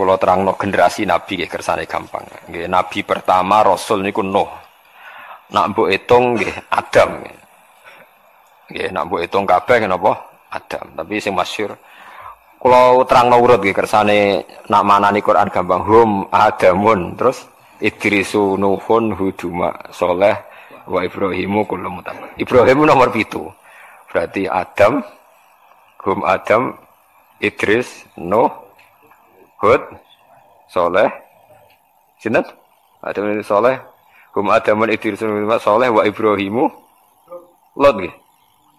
Kalau terangno generasi Nabi nggih kersane gampang. Nggih Nabi pertama Rasul niku Nuh. Nak mbok hitung nggih Adam. Nggih nak mbok hitung kabeh napa Adam. Tapi sing masyhur kalau terangno urut nggih kersane nak manani Quran gampang hum Adamun terus Idrisu Nuhun Huduma Saleh wa Ibrahimu kullu mutamad. Ibrahim nomor 7. Berarti Adam hum Adam Idris Nuh Hud, Soleh, Sinat, Adam ini Soleh, Hum Adamun Idris Soleh, Wa Ibrahimu, Lot gih,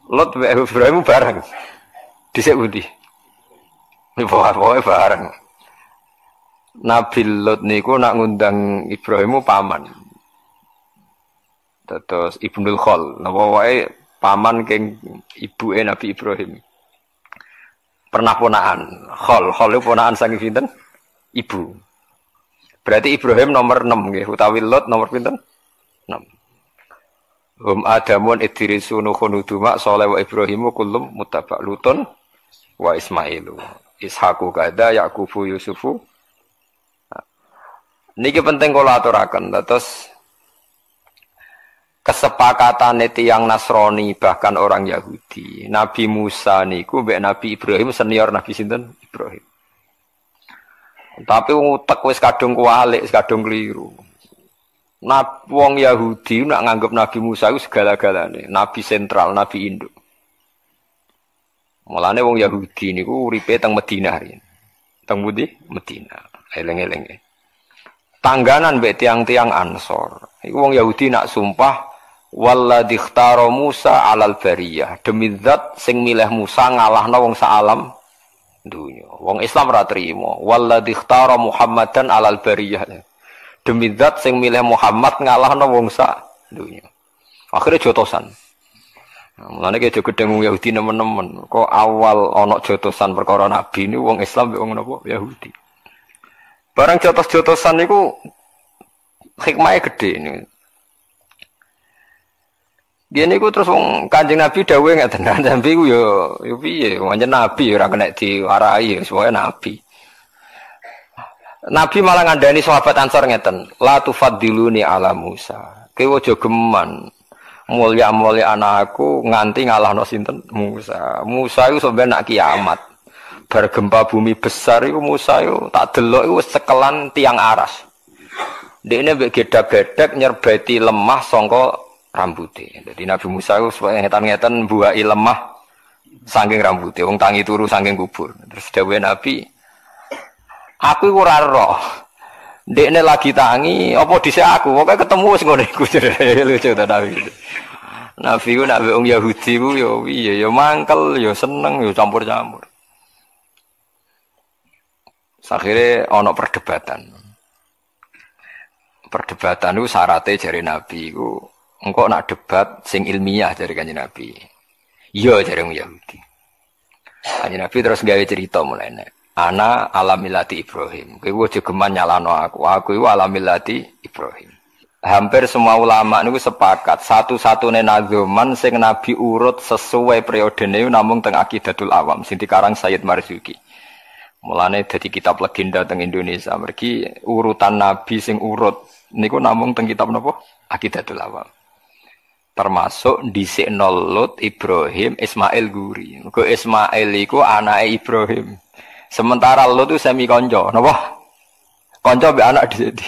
Lot Wa Ibrahimu bareng, disebuti, ini bawa-bawa bareng. Nabi Lot niku nak ngundang Ibrahimu paman, terus Ibnul Khol, nawawae paman keng ibu Nabi Ibrahim. Pernah ponaan, khol itu ponaan sang pinten, ibu. Berarti Ibrahim nomor 6, gitu. Utawi Lot nomor pinten 6. Hum Adamun Idrisu Nuhun Huduma Saleh wa Ibrahimu kullum mutabak Lutun wa Ismailu Ishaku kada Yakubu Yusufu. Niki penting kula aturaken. Terus kesepakatan tiyang Nasrani bahkan orang Yahudi Nabi Musa niku mbek Nabi Ibrahim senior Nabi sinten Ibrahim tapi utek wis kadung kualik kadung keliru wong Yahudi nak nganggep Nabi Musa itu segala-galane Nabi sentral Nabi induk mulane wong Yahudi niku uripe teng Madinah teng pundi Madinah eleng-elenge tangganan mbek tiang-tiang Ansor iku wong Yahudi nak sumpah walladzi ikhtaro Musa alal bariyah demi zat sing milih Musa ngalahna wong sa'alam dunya wong Islam ra trimo walladzi ikhtaro Muhammadan alal bariyah demi zat sing milih Muhammad ngalahna wong sak dunya akhire jotosan mulane ki gedhe wong Yahudi nemen-nemen kok awal ana jotosan perkara nabi niku wong Islam wong napa Yahudi barang jotos-jotosan niku hikmahe gedhe niku gini ku terus Kanjeng Nabi dawuh ngeten Nabi ku yo piye pancen Nabi ora kena diwarai semuanya Nabi. Nabi malah ngandani sahabat Ansor ngeten, la tufaddiluni ala Musa. Kowe aja geman mulya-mulya anakku nganti ngalahno sinten Musa. Musa iku sampe nak kiamat. Bar gempa bumi besar iku Musa yo tak delok iku sekelan tiang aras. Dekne mbek gedhag-gedhag nyerbeti lemah sangka rambutnya. Jadi Nabi Musa itu ngetan-ngetan buai lemah saking rambutnya. Wong tangi turu saking kubur. Terus dawuhe Nabi, aku ora roh. Ndekne lagi tangi, apa dhisik aku? Pokoke ketemu wis ngene iku. Lucu ta Nabi. Nabi ku nak wong Yahudi ku ya piye ya mangkel, ya seneng, ya campur-campur. Akhire ana perdebatan. Perdebatan itu syaratnya jare Nabi ku engkau nak debat sing ilmiah dari Kanjeng Nabi. Iya dari wong Yahudi. Kanjeng Nabi terus gawe cerita mulane. Ana alamilati Ibrahim. Kowe aja geman nyalano aku iku alamilati Ibrahim. Hampir semua ulama niku sepakat satu-satunya nazoman sing Nabi urut sesuai periodene namung teng Aqidatul Awam sing dikarang Sayyid Marzuki. Mulane dadi kitab legenda teng Indonesia mergi urutan Nabi sing urut niku namung teng kitab napa? Aqidatul Awam. Termasuk dhisik Lot, Ibrahim, Ismail Guri. Mergo Ismail iku anake Ibrahim. Sementara Lot itu semi kanca, napa? Kanca mbek anak dhisik.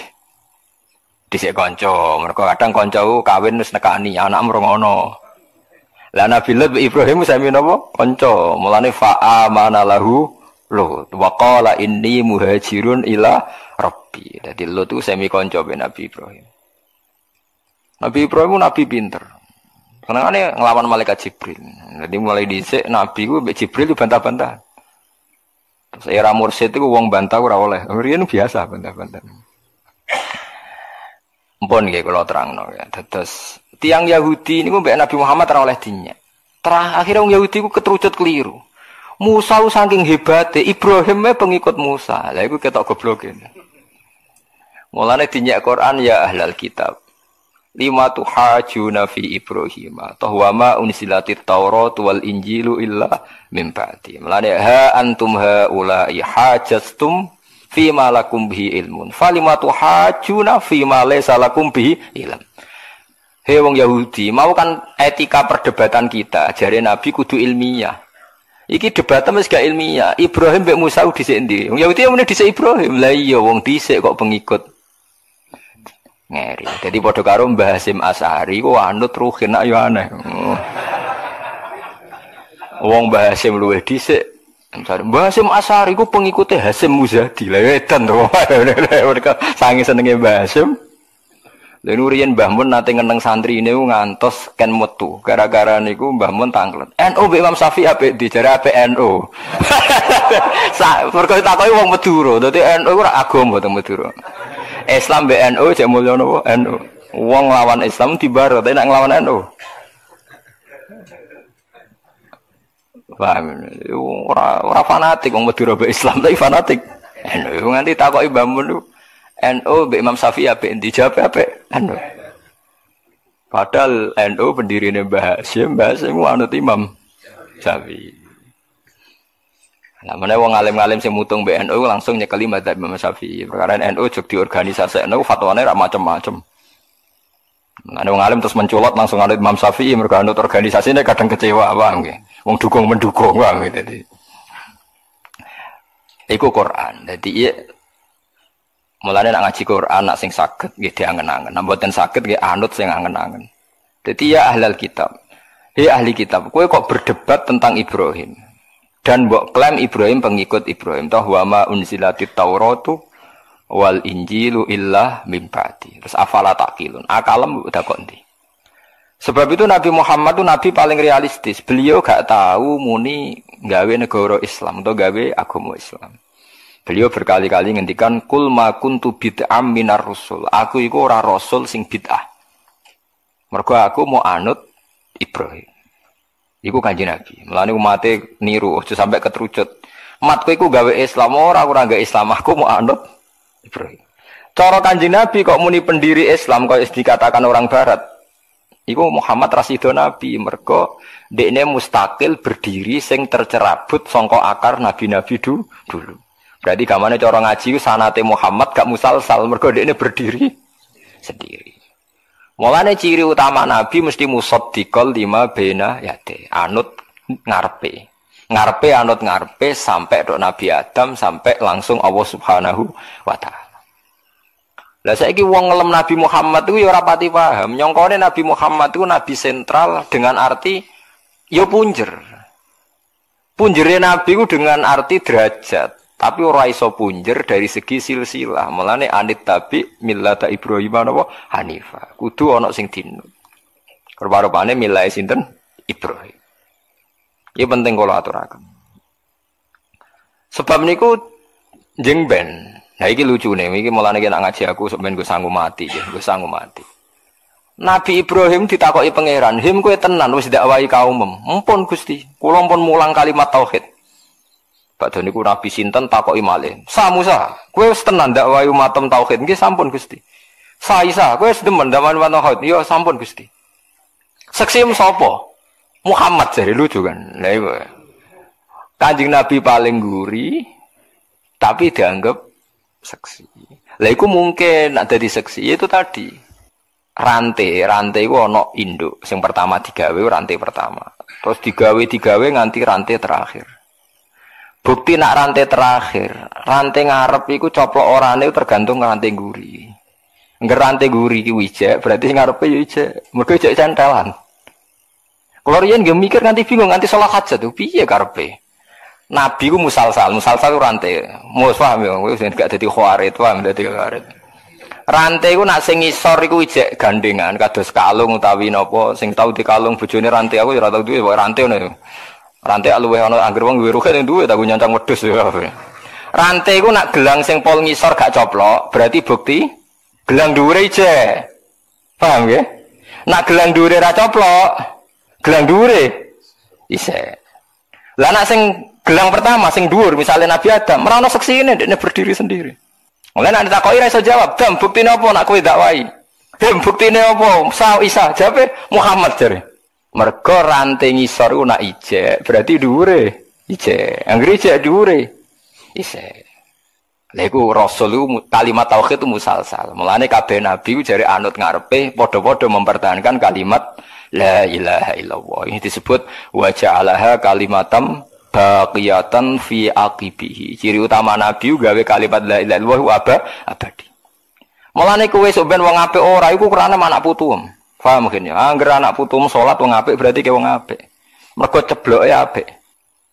Dhisik kanca, mergo kadang kanca kawin wis nekani anak mrungono. Lah Nabi Lot Ibrahim sami napa? Kanca. Mulane fa'a manalahu Lot wa qala inni muhajirun ila rabbi. Dadi Lot itu semi kanca mbek Nabi Ibrahim. Nabi Ibrahim nabi pinter. Senengane nglawan malaikat Jibril. Jadi mulai dhisik nabi ku mbek Jibril dibantah-bantah. Terus era mursyid iku wong bantah ora oleh. Riyen biasa bantah-bantah. Ampun nggih kula terangno ya. Dados tiyang Yahudi niku mbek Nabi Muhammad ora oleh dinyek. Akhire wong Yahudi ku ketrucut keliru. Musa saking hebate, Ibrahim pengikut Musa. Lah iku ketok gobloke. Mulane dinyek Quran ya ahlal kitab. Lima tuhajuna fi Ibrahim tahwama unsilatit taurat wal injilu illa min ba'di. Melane ha antum haula ihajastum fima lakum bihi ilmun falima tuhajuna fima laysa lakum bihi ilm. Hei wong Yahudi, mau kan etika perdebatan kita jare Nabi kudu ilmiah. Iki debatnya wis gak ilmiah. Ibrahim mbek Musa dhisik ndi? Wong Yahudi muni dhisik Ibrahim. Lah iya wong dhisik kok pengikut. Ngeri. Jadi padha karo Mbah Hasyim Asy'ari ku anut Ruhin nak yo aneh. Wong Mbah Hasyim luwih dhisik. Mbah Hasyim Asy'ari ku pengikute Hasyim Muzadi. Lah edan to. Mereka sange senenge Mbah Hasyim. Lha nuriyen Mbah Mun nate ngeneng santrine ngantos ken metu. Gara-gara niku Mbah Mun tanglet. NU mbek Imam Syafi'i apik dijare apik NU. Sak perkara takoki wong Madura, dadi NU ora agama teng Madura. Islam mbek NU jek mulya napa NU. Wong nglawan Islam dibarat nek nglawan NU. Paham. Ora fanatik wong Madura mbek Islam, tapi fanatik NU. Nganti takoki Mbah Mun NU mbek Imam Syafi'i apik ndi jawab apik NU. Padahal NU pendirine Mbah Hasyim, Mbah Hasyim anut Imam Syafi'i. Lah meneh wong alim-alim sing mutung mbek NU langsung nyekeli mazhab Imam Syafi'i. Perkara NU jog diorganisasekno fatwane ra macam-macam. Ana wong alim terus mencolot langsung anut Imam Syafi'i, mergo anut organisasine kadang kecewa wae nggih. Wong dukung mendukung wae dadi. Iku Quran. Dadi iya mulane nak ngaji Quran nak sing saged nggih diangen-angen, nek mboten saged nggih anut sing angen-angen. Dadi ya ahlal kitab. Hei ahli kitab, kowe kok berdebat tentang Ibrahim dan mbok klaim Ibrahim pengikut Ibrahim, toh wa ma unzilatit tauratu wal injilu illah mim ba'di. Terus afala taqilun. Akalem udah kok ndi. Sebab itu Nabi Muhammad itu nabi paling realistis. Beliau gak tahu muni gawe negara Islam atau gawe agama Islam. Beliau berkali-kali ngendikan kul ma kuntu bid'am minar rusul. Aku iku ora rasul sing bid'ah. Mergo aku mau anut Ibrahim. Iku Kanjeng Nabi. Mulane umate niru aja sampai ketrucut. Mat kowe iku gawe Islam ora gawe Islam, aku mau anut Ibrahim. Cara Kanjeng Nabi kok muni pendiri Islam kok dikatakan orang barat. Iku Muhammad Rasidho Nabi, mergo dekne mustakil berdiri sing tercerabut sangka akar nabi-nabi dulu. Berarti gamane cara ngaji sanate Muhammad gak musalsal mergo dekne berdiri sendiri. Mulane ciri utama nabi mesti musaddiqal lima baina yate, anut ngarepe. Ngarepe anut ngarepe sampai tok Nabi Adam sampai langsung Allah Subhanahu wa taala. Lah saiki wong ngelem Nabi Muhammad kuwi ora pati paham. Nyongkone Nabi Muhammad itu nabi sentral dengan arti ya punjer. Punjere nabi ku dengan arti derajat. Tapi ora iso punjer dari segi silsilah. Mulane anit tabi millata Ibrahim napa hanifa. Kudu ana sing dinut. Karo-karone milahe sinten? Ibrahim. Iki penting kula aturaken. Sebab niku jeng ben. Nah iki lucune, iki mulane nek ngaji aku sok ben sanggup mati, wis sanggup mati. Nabi Ibrahim ditakoki pangeran, "Him kowe tenan wis dakwahi kaumem?" "Ampun Gusti, kula pun mulang kalimat tauhid." Padahal niku Nabi sinten takoki malih. "Sa Musa, kowe wis tenan dakwahi umatem tauhid?" "Nggih sampun Gusti." "Sa Isa, kowe wis demen dakwahi tauhid?" "Ya sampun Gusti." "Saksimu sapa?" "Muhammad." Jare lucu kan. Lha iku. Kanjeng Nabi paling guri tapi dianggap saksi. Lha iku mungkin nak dadi saksi itu tadi. Rantai iku ana induk sing pertama digawe rantai pertama. Terus digawe nganti rantai terakhir. Bukti nak rantai terakhir, rantai ngarep iku coplok orane tergantung rantai guri. Ngger rantai guri iki wijek, berarti sing ngarepe ya ijek. Mergo ijek centelan. Kula riyen nggih mikir nganti bingung, nganti salah hajat. Piye karepe? Nabi ku musalsal rantai. Mos paham ya, wis gak dadi khawarit, paham dadi khawarit. Rantai ku nak sing ngisor iku ijek gandengan kados kalung utawi napa, sing tau dikalung bojone rantai aku ya ora tau duwe rantai ngono ya. Rantai luweh ana anggere wong wiruke ning duwe aku nyancang wedhus ya. Rantai iku nak gelang sing pol ngisor gak coplok, berarti bukti gelang dhuwure ijek. Paham nggih? Nak gelang dhuwure ra coplok, gelang dhuwure ijek. Lah nak sing gelang pertama sing dhuwur misalnya Nabi Adam, ora ana seksine dekne berdiri sendiri. Lah nak ditakoki ra iso jawab, "Dam, buktine apa nak kowe dakwahi?" "Dam, buktine apa?" "Sa Isa." Jawabe Muhammad jare. Mergo rantai ngisor ku nak ijek, berarti dhuwure ijek. Anggere ijek dhuwure ijek. Leku Rasul kalimat tauhid itu musalsal. Mulane kabeh nabi jare anut ngarepe padha-padha mempertahankan kalimat la ilaha illallah. Ini disebut wa ja'alaha kalimatam baqiyatan fi aqibihi. Ciri utama nabi gawe kalimat la ilaha illallah abadi. Mulane kowe sok ben wong apik ora iku krana anak putum. Paham mungkin ya. Angger anak putum salat wong apik berarti ke wong apik. Mergo cebloke apik.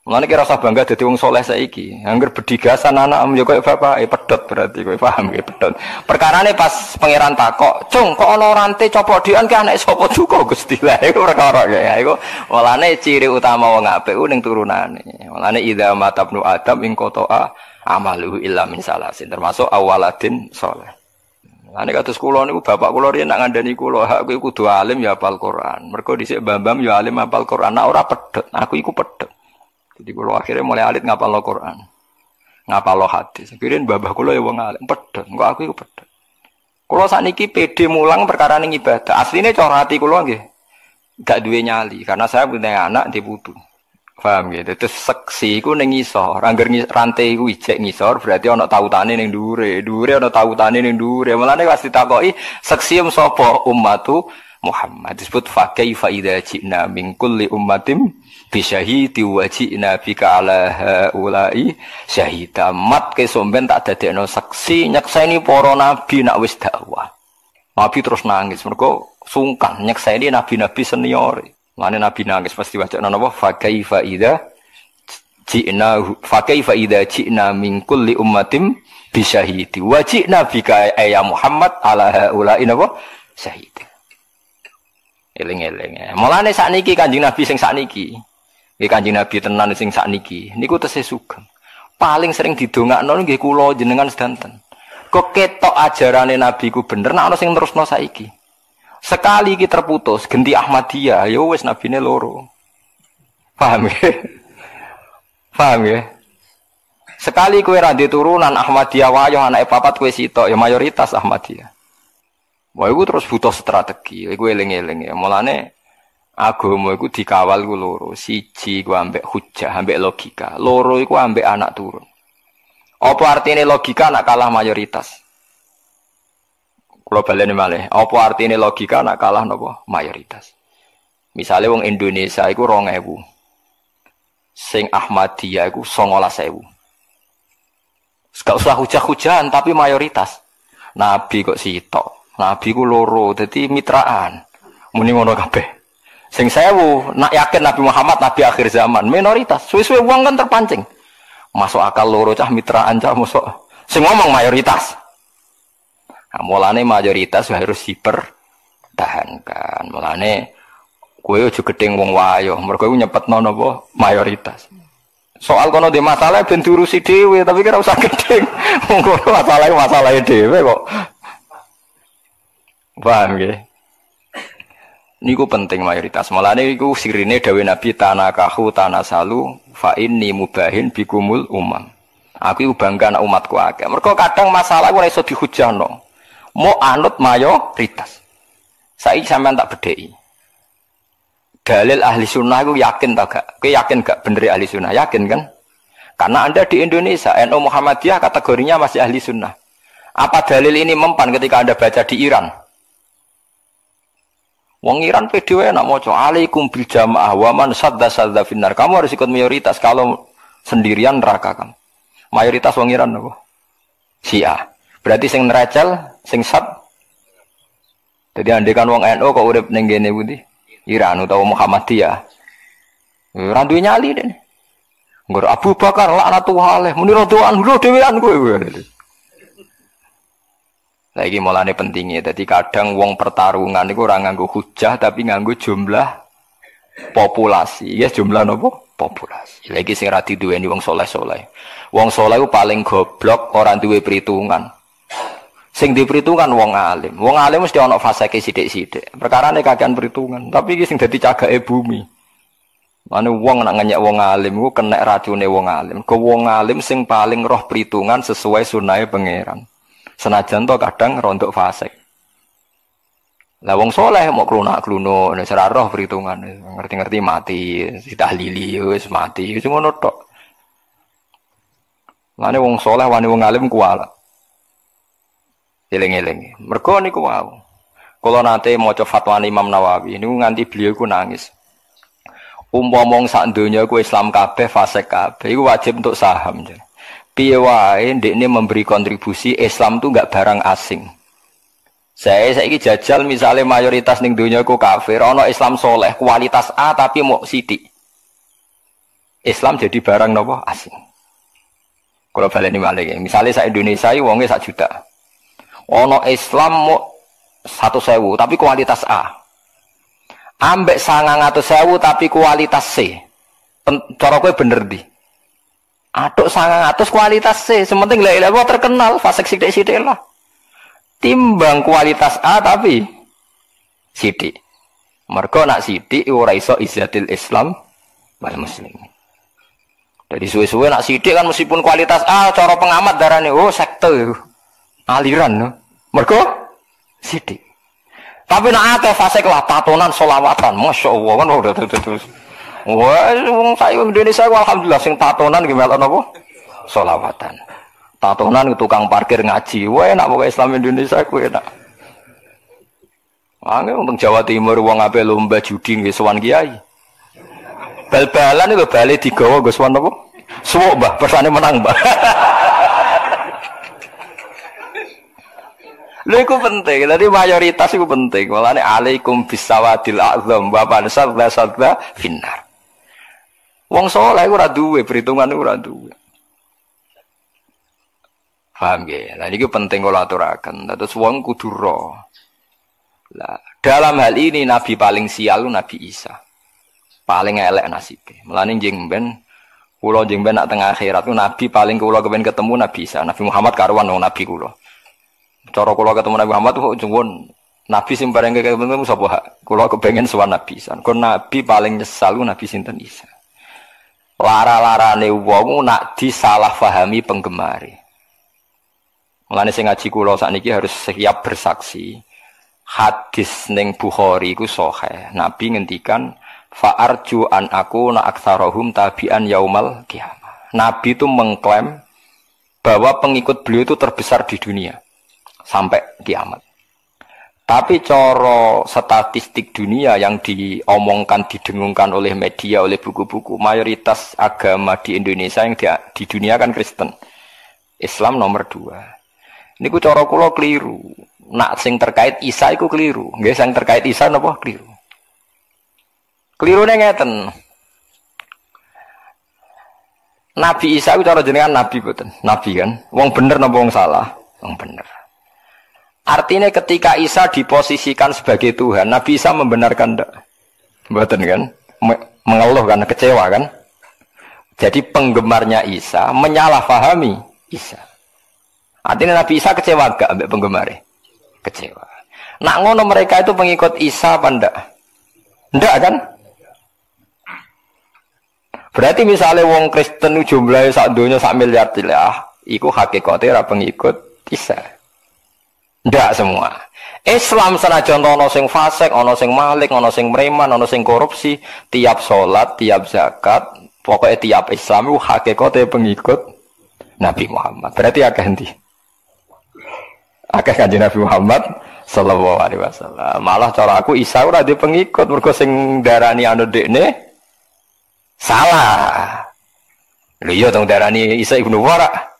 Mulane kira usah bangga dadi wong saleh saiki. Angger bedigasan anak yo koyo bapak pedhot berarti kowe paham nggih pedhot. Perkarane pas pangeran takok, "Cung, kok ana rante copok dhean ki anake sapa juga Gusti?" Lah iku perkara ya. Iku walane ciri utama wong apik ku ning turunane. Walane idza matabnu adam ing qata'a amaluhu illa min salasin, termasuk awaladin saleh. Walane kados kula niku bapak kula riyen nak ngandani kula, "Hak kowe kudu alim ya hafal Quran." Mergo dhisik Bambam ya alim hafal Quran, ana ora pedhot. Aku iku pedhot. Jadi kalau akhirnya mulai alit ngapal lo Quran, ngapal lo hadis. Kirain babah kulo ya wong alim, pedot. Kok aku itu pedot. Kulo saat niki PD mulang perkara ning ibadah. Aslinya cara hati kulo nggih, gak duwe nyali. Karena saya punya anak dibutuh. Paham gitu. Terus seksi ku ning ngisor, angger rantai ku ijek ngisor, berarti ana tautane ning dhuwure, dhuwure ana tautane ning dhuwure. Mulane wis ditakoki, seksi sapa ummatu Muhammad disebut fa kaifa idza ji'na min kulli ummatin bi syahidi wa ji'na bika ala ulai syahida mat kesomben tak dadekno saksi nyekseni para nabi nak wis dakwah. Nabi terus nangis mergo sungkan nyekseni nabi-nabi seniore. Mane nabi nangis pasti wajane napa fa kaifa idza ji'na min kulli ummatin bi syahidi wa ji'na bika ya Muhammad ala ulai napa syahida. Eling-eling. Mulane sakniki Kanjeng Nabi sing sakniki. Nggih Kanjeng Nabi tenan sing sakniki niku tesih sugeng. Paling sering didongakno nggih kula jenengan sedanten. Kok ketok ajarane Nabi ku bener nek ana sing terusno saiki. Sekali iki terputus genti Ahmadiyah, ya wis nabine loro. Paham ya? Paham ya? Sekali kowe ra ndek turunan Ahmadiyah wayah anake papat kowe sitok ya mayoritas Ahmadiyah. Wah, aku terus butuh strategi. Aku eling-eling ya. Mulane agama aku dikawal ku loro. Siji ku ambek hujah, ambek logika. Loro iku ambek anak turun. Apa artine logika nak kalah mayoritas? Kulo baleni malih. Apa artine logika nak kalah napa mayoritas? Misale wong Indonesia iku 2000. Sing Ahmadiyah iku 19000. Gak usah hujah-hujahan tapi mayoritas. Nabi kok sitok. Nabi ku loro, jadi mitraan muni ngono kabeh sing sewu, nak yakin Nabi Muhammad Nabi akhir zaman, minoritas suwe-suwe wong kan terpancing masuk akal loro cah mitraan cah masuk sing ngomong mayoritas nah, mulane mayoritas harus dipertahankan mulane kowe aja gedeng wong wayo mergo kowe nyepetno napa mayoritas soal kono di masalah ben diurusi dhewe tapi kira usah gedeng wong kono masalahnya dhewe kok. Paham ya? Niku penting mayoritas. Malah niku sirine dawuh Nabi tanakahu tanasalu fa inni mubahin bikumul umam. Aku iku bangga anak umatku akeh. Mergo kadang masalah ora iso dihujahno. Mau anut mayoritas. Saiki sampean tak bedheki. Dalil ahli sunnah iku yakin ta gak? Kowe yakin gak bener ahli sunnah? Yakin kan? Karena Anda di Indonesia, NU Muhammadiyah kategorinya masih ahli sunnah. Apa dalil ini mempan ketika Anda baca di Iran? Wong Iran PDW nak moco alaikum bil jamaah wa man sadda sadda finnar. Kamu harus ikut mayoritas kalau sendirian neraka kamu. Mayoritas wong Iran apa? Syiah. Berarti sing neracel, sing sad. Jadi andekan wong NU kok urip ning kene pundi? Iran utawa Muhammadiyah. Ora duwe nyali dene. Nggur Abu Bakar laknatullah alaih muni rodoan lho dhewean kowe. Lagi mulane pentingnya, jadi kadang wong pertarungan itu orang nganggo hujah tapi nganggo jumlah populasi. Ya jumlah nopo populasi. Lagi sing ra diduweni wong soleh-soleh. Wong soleh itu paling goblok orang duwe perhitungan. Sing diperhitungkan wong alim. Wong alim mesti ana faseke sithik-sithik. Perkarane kakean perhitungan, tapi iki sing dadi cagake bumi. Mane wong nak ngenyek wong alim iku kenek racune wong alim. Ke wong alim sing paling roh perhitungan sesuai sunahe pangeran. Senajan to kadang rontok fasik. Lah wong soleh mau klunak-klunuk, ora roh perhitungan, ngerti-ngerti mati, ditahlili wis mati, wis ngono tok. Mane wong soleh wani wong alim kuwala. Eling-eling. Mergo niku wau. Kula nate maca fatwa Imam Nawawi niku nganti beliau ku nangis. Umpama wong sak donya ku Islam kabeh fasik kabeh iku wajib untuk saham. Piye wae ndekne memberi kontribusi Islam itu enggak barang asing. Saiki jajal misalnya mayoritas ning donya ku kafir, ana Islam soleh kualitas A tapi mok sithik. Islam jadi barang nopo asing. Kalau baleni malih, misalnya sak Indonesia iki wonge 1 juta. Ana Islam mok 100.000 tapi kualitas A. Ambek 900.000 tapi kualitas C. Cara kowe bener ndi? Atuk 900 kualitas C, sementing lek lek terkenal fasik sithik-sithik lah. Timbang kualitas A tapi sithik. Mergo nak sithik ora iso izzatil Islam wal muslimin. Jadi suwe-suwe nak sithik kan meskipun kualitas A cara pengamat darane oh sekte aliran no. Mergo sithik. Tapi nak akeh fasik lah tatonan selawatan, masyaallah kan udah terus. Wah, wong saya Indonesia alhamdulillah sing tatonan gimana napa? Selawatan. Tatonan tukang parkir ngaji, wah enak pokoke Islam Indonesia ku enak. Angge wong Jawa Timur wong ape lomba judi nggih sowan kiai. Bal-balan lho bali digawa nggo sowan napa? Suwuk Mbah, persane menang Mbah. Lha iku penting, dadi mayoritas iku penting. Walane alaikum bisawadil a'zam wa pansadza sadza finnar. Wong saleh iku ora duwe perhitungan iku ora duwe. Paham nggih? Lah iki penting kula aturaken. Terus wong kudu ro. Lah dalam hal ini nabi paling sial Nabi Isa. Paling elek nasibe. Mulane njing ben kula njing ben nak teng akhirat ku nabi paling kula kepen ketemu Nabi Isa. Nabi Muhammad karuan wong nabi kula. Cara kula ketemu Nabi Muhammad kok jengon nabi sing bareng ketemu sapa kula kepengin sowan Nabi Isa. Kon nabi paling nyesal Nabi sinten Isa. Lara-larane wong nak disalahpahami penggemari. Mulane sing ngaji kula sakniki harus siap bersaksi. Hadis ning Bukhari iku sahih. Nabi ngendikan fa'arju an aku na aktsarahum tabi'an yaumal qiyamah. Nabi itu mengklaim bahwa pengikut beliau itu terbesar di dunia. Sampai kiamat. Tapi coro statistik dunia yang diomongkan, didengungkan oleh media, oleh buku-buku, mayoritas agama di Indonesia yang di dunia kan Kristen. Islam nomor 2. Ini ku coro kulo keliru. Nak sing terkait Isa iku keliru. Nggih sing terkait Isa napa keliru. Kelirune ngeten. Nabi Isa ku coro jenengan nabi boten. Nabi kan. Wong bener napa wong salah? Wong bener. Artinya ketika Isa diposisikan sebagai Tuhan, Nabi Isa membenarkan ndak? Mboten kan? Mengeluh karena kecewa kan? Jadi penggemarnya Isa menyalahfahami Isa. Artinya Nabi Isa kecewa gak ambek penggemarnya? Kecewa. Nak ngono mereka itu pengikut Isa apa ndak? Ndak kan? Berarti misalnya wong Kristen jumlahnya sak donya sak miliar lah, iku hakikate ra pengikut Isa. Ndak semua. Islam senajan ana sing fasik, ana sing maling, ana sing preman, ana sing korupsi, tiap salat, tiap zakat, pokoknya tiap Islam iku hakikate pengikut Nabi Muhammad. Berarti akeh endi? Akeh kanjeng Nabi Muhammad sallallahu alaihi wasallam. Malah cara aku Isa ora duwe pengikut, mergo sing darani anu dekne salah. Lho iya tong darani Isa ibnu Wara.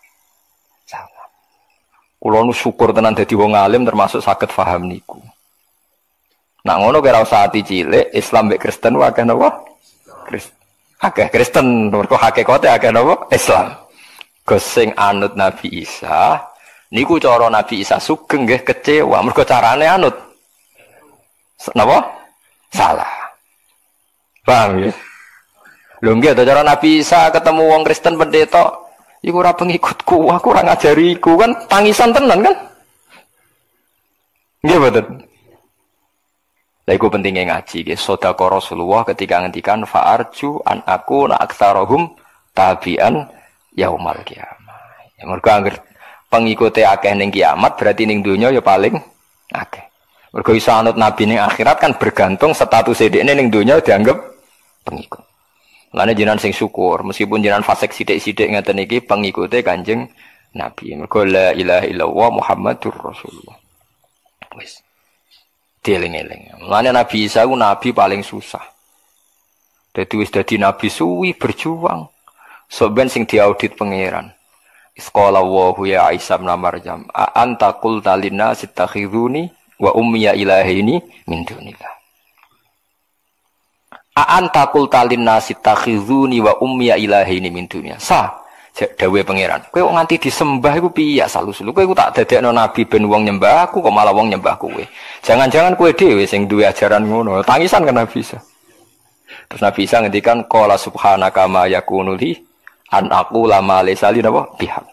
Kula nu syukur tenan dadi wong alim termasuk saged paham niku. Nak ngono kira usah ati cilik Islam mek Kristen wae akeh napa? Kristen. Akeh Kristen mergo hakikate akeh napa? Islam. Gus sing anut Nabi Isa niku cara Nabi Isa sugeng nggih kecewa mergo carane anut. Napa? Salah. Paham nggih? Lho nggih to cara Nabi Isa ketemu wong Kristen pendeta iku ora pengikutku, aku ora ngajariku kan tangisan tenan kan? Nggih mboten. Lha iku pentinge ngaji nggih. Sedekah Rasulullah ketika ngendikan fa'arju an aku na aktsarahum tabi'an yaumal qiyamah. Ya mergo anggere pengikute akeh ning kiamat berarti ning donya ya paling akeh. Mergo iso anut nabi ning akhirat kan bergantung status dhekne ning donya dianggep pengikut. Lane jenengan sing syukur meskipun jenengan fasik sithik-sithik ngeten iki pengikute Kanjeng Nabi. Mergo la ilaha illallah Muhammadur Rasulullah. Wis. Dieling-eling. Lane Nabi Isa ku nabi paling susah. Dadi wis dadi nabi suwi berjuang. Soben sing diaudit pangeran. Isqala Allahu ya Isa ibn Maryam a anta qulta linnas ittakhizuni wa ummiya ilahini min dunillah. A'anta qulta linnasi takhizuni wa ummiya ilahi ini min dunia. Sah dawe pangeran. Kowe kok nganti disembah iku piye salus-lus. Kowe tak dadekno nabi ben wong nyembah aku kok malah wong nyembah kowe. Jangan-jangan kowe dhewe sing duwe ajaran ngono. Tangisan kan Nabi Isa. Terus Nabi Isa ngendikan qala subhanaka ma yakunu li an aqula ma laysa li bihaq.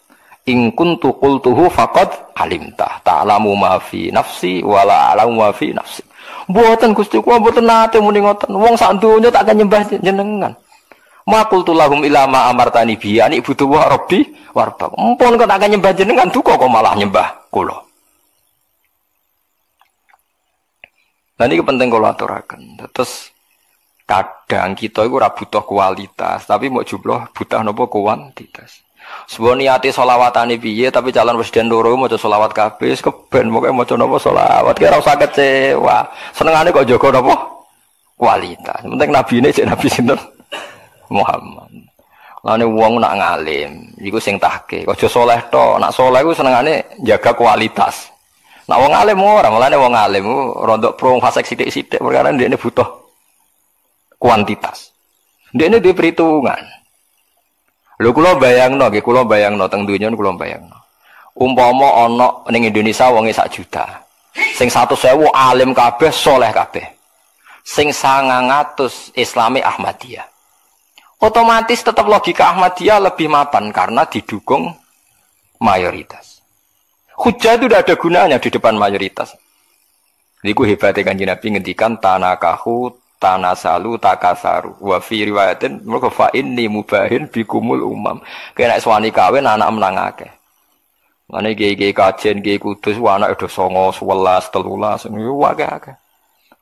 In kuntu qultuhu faqad alimta. Ta'lamu ma fi nafsi wala a'lamu ma fi nafsi. Mboten Gusti kula mboten nate muni ngoten. Wong sak donya tak nyembah jenengan. Maqultu lahum ila ma amartani bi ani budu wa rabbi warta. Mumpun kok tak nyembah jenengan duka kok malah nyembah kula. Lah niki penting kula aturaken. Terus kadang kita iku ora butuh kualitas, tapi mau jumlah butuh napa kuantitas. Sebab niati solawatane piye tapi calon presiden loro maca selawat kabeh keben pokoke maca napa selawat ki ora usah kecewa. Senengane kok jaga napa kualitas. Penting nabine jek nabi sinten Muhammad. Lane wong nak ngalim iku sing tahke. Aja saleh tok. Nak saleh iku senengane jaga kualitas. Nak wong alim ora, mulane wong alim rondok prung fasik sithik-sithik perkara ndekne butuh kuantitas. Ndekne duwe perhitungan. Lho kula bayangno nggih, kula bayangno teng donya kula bayangno. Umpama ana ning Indonesia wonge 1 juta. Sing 100.000 alim kabeh, saleh kabeh. Sing 900 Islami Ahmadiyah. Otomatis tetap logika Ahmadiyah lebih mapan karena didukung mayoritas. Hujjah itu tidak ada gunanya di depan mayoritas. Niku hebatnya Kanjeng Nabi ngendikan tanakahu tanasalu takasaru wa fi riwayatin mergo fa inni mubahin bikumul umam kena suwani kawin anak menang akeh ngene iki kajen iki kudus anak do 9 11 13 niku akeh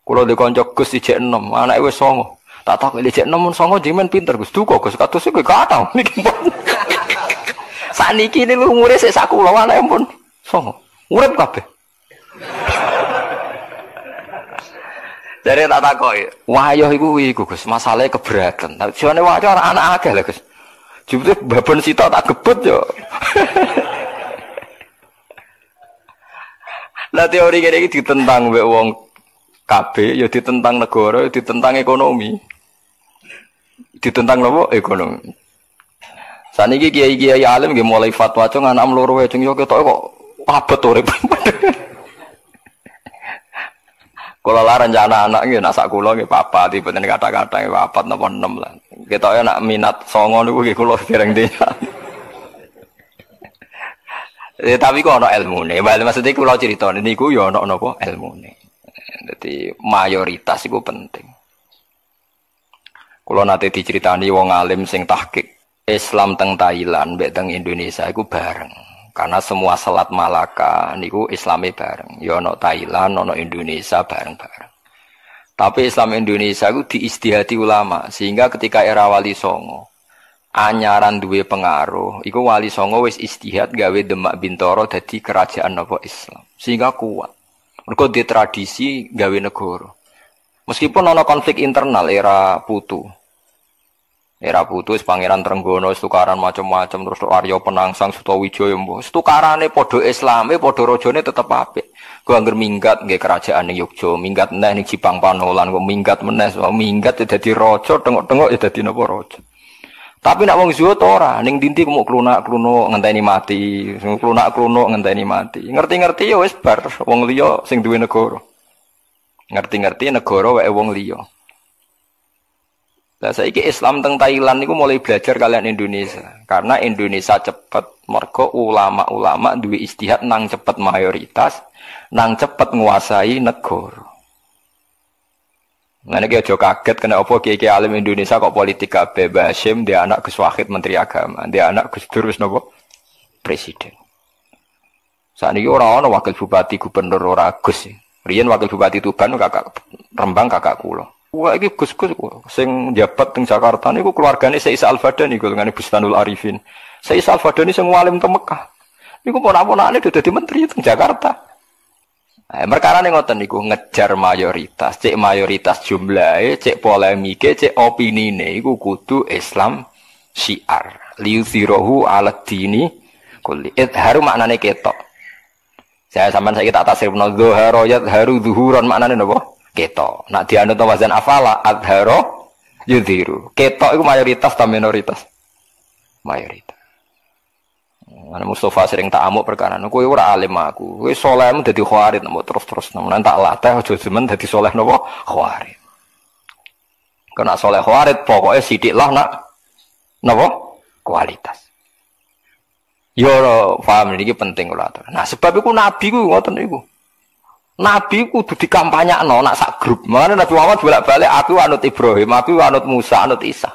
kula ndek kanca Gus ijek 6 anake wis 9 tak tak ijek 6 9 dimen pinter Gus duka Gus kados iki gak tau niki saniki niku umure sik sak kula anake pun 9 urip kabeh. Dari tak takoi, wayah iku Gus, masalahnya keberatan. Tapi soalnya wayah anak-anak agak lah Gus. Jupiter babon sito tak gebut yo. Lah teori kene iki ditentang mbek wong kabeh, yo ditentang negara, yo ditentang ekonomi. Ditentang apa? Ekonomi. Saniki kiai-kiai alim nggih mulai fatwa cung anak mloro wae cung yo ketoke kok abet urip. Kalau larang jana anak nggih nak sak kula nggih papat dipunten kata-kata nggih papat napa 6 lah. Ketoke nak minat 9 niku nggih kula dereng dhewe. Ya tapi kok ana ilmune. Maksud e kula critane niku ya ana napa ilmune. Dadi mayoritas iku penting. Kula nate diceritani wong alim sing tahqiq Islam teng Thailand mbek teng Indonesia iku bareng. Karena semua Selat Malaka niku Islame bareng. Ya ana Thailand, ana Indonesia bareng-bareng. Tapi Islam Indonesia itu diistihati ulama sehingga ketika era Wali Songo anyaran duwe pengaruh, iku Wali Songo wis istihad gawe Demak Bintoro dadi kerajaan apa Islam. Sehingga kuat. Mergo di tradisi gawe negara. Meskipun ana konflik internal era Putu. Era Putus, Pangeran Trenggono, tukaran macam-macam, terus Arya Penangsang, Sutawijaya, tukarane podo Islame, podo rojone tetep apik. Gua angger minggat nggih kerajaan ning Yogya, minggat meneh ning Jipang Panolan, kok minggat meneh, minggat dadi raja, tengok-tengok ya dadi napa raja. Tapi nek wong zuhud ora, ning dinti kemuk klunak-klunuk ngenteni mati, klunak-klunuk ngenteni mati. Ngerti-ngerti ya wis bar wong liya sing duwe negara. Ngerti-ngerti negara wae wong liya. Lah saiki Islam teng Thailand niku mulai belajar kalian Indonesia. Karena Indonesia cepet mergo ulama-ulama duwe istihad nang cepet mayoritas, nang cepet nguasai negara. Ngene iki aja kaget kena apa kiai-kiai alim Indonesia kok politik kabeh. Basyim dia anak Gus Wahid Menteri Agama, dia anak Gus Dur wis napa presiden. Saniki ora ana wakil bupati gubernur ora Gus. Riyen wakil bupati Tuban kakak Rembang kakak kula. Wah, ini gus-gus, sing jabat teng Jakarta niku keluargane Syekh Isa Al-Fadani golongane Bustanul Arifin. Syekh Isa Al-Fadani sing walim teng Mekah. Niku ponak-ponakane dadi menteri teng Jakarta. Eh perkarane ngoten niku ngejar mayoritas, cek mayoritas jumlahe, cek polemike, cek opinine iku kudu Islam syiar. Liuzirahu ala dini kulli. Idharu maknane ketok. Saya sampean saiki tak tasrifno zuhara yadharu zuhuran maknane napa? Ketok. Nak dianut wazan afala adharo yudhiru. Ketok itu mayoritas atau minoritas? Mayoritas. Karena Mustafa sering tak amuk perkara. Aku ora alim aku. Aku solehmu jadi khawarid. Terus-terus. Namun tak latih. Jodohan jadi soleh nopo khawarid. Kena soleh khawarid. Pokoknya sidiklah nak nopo kualitas. Yo paham ini penting kula atur. Nah sebab itu Nabi ku ngoten niku. Nabi kudu dikampanyakno nak sak grup. Makane Nabi Muhammad bolak-balik aku anut Ibrahim, aku anut Musa, anut Isa.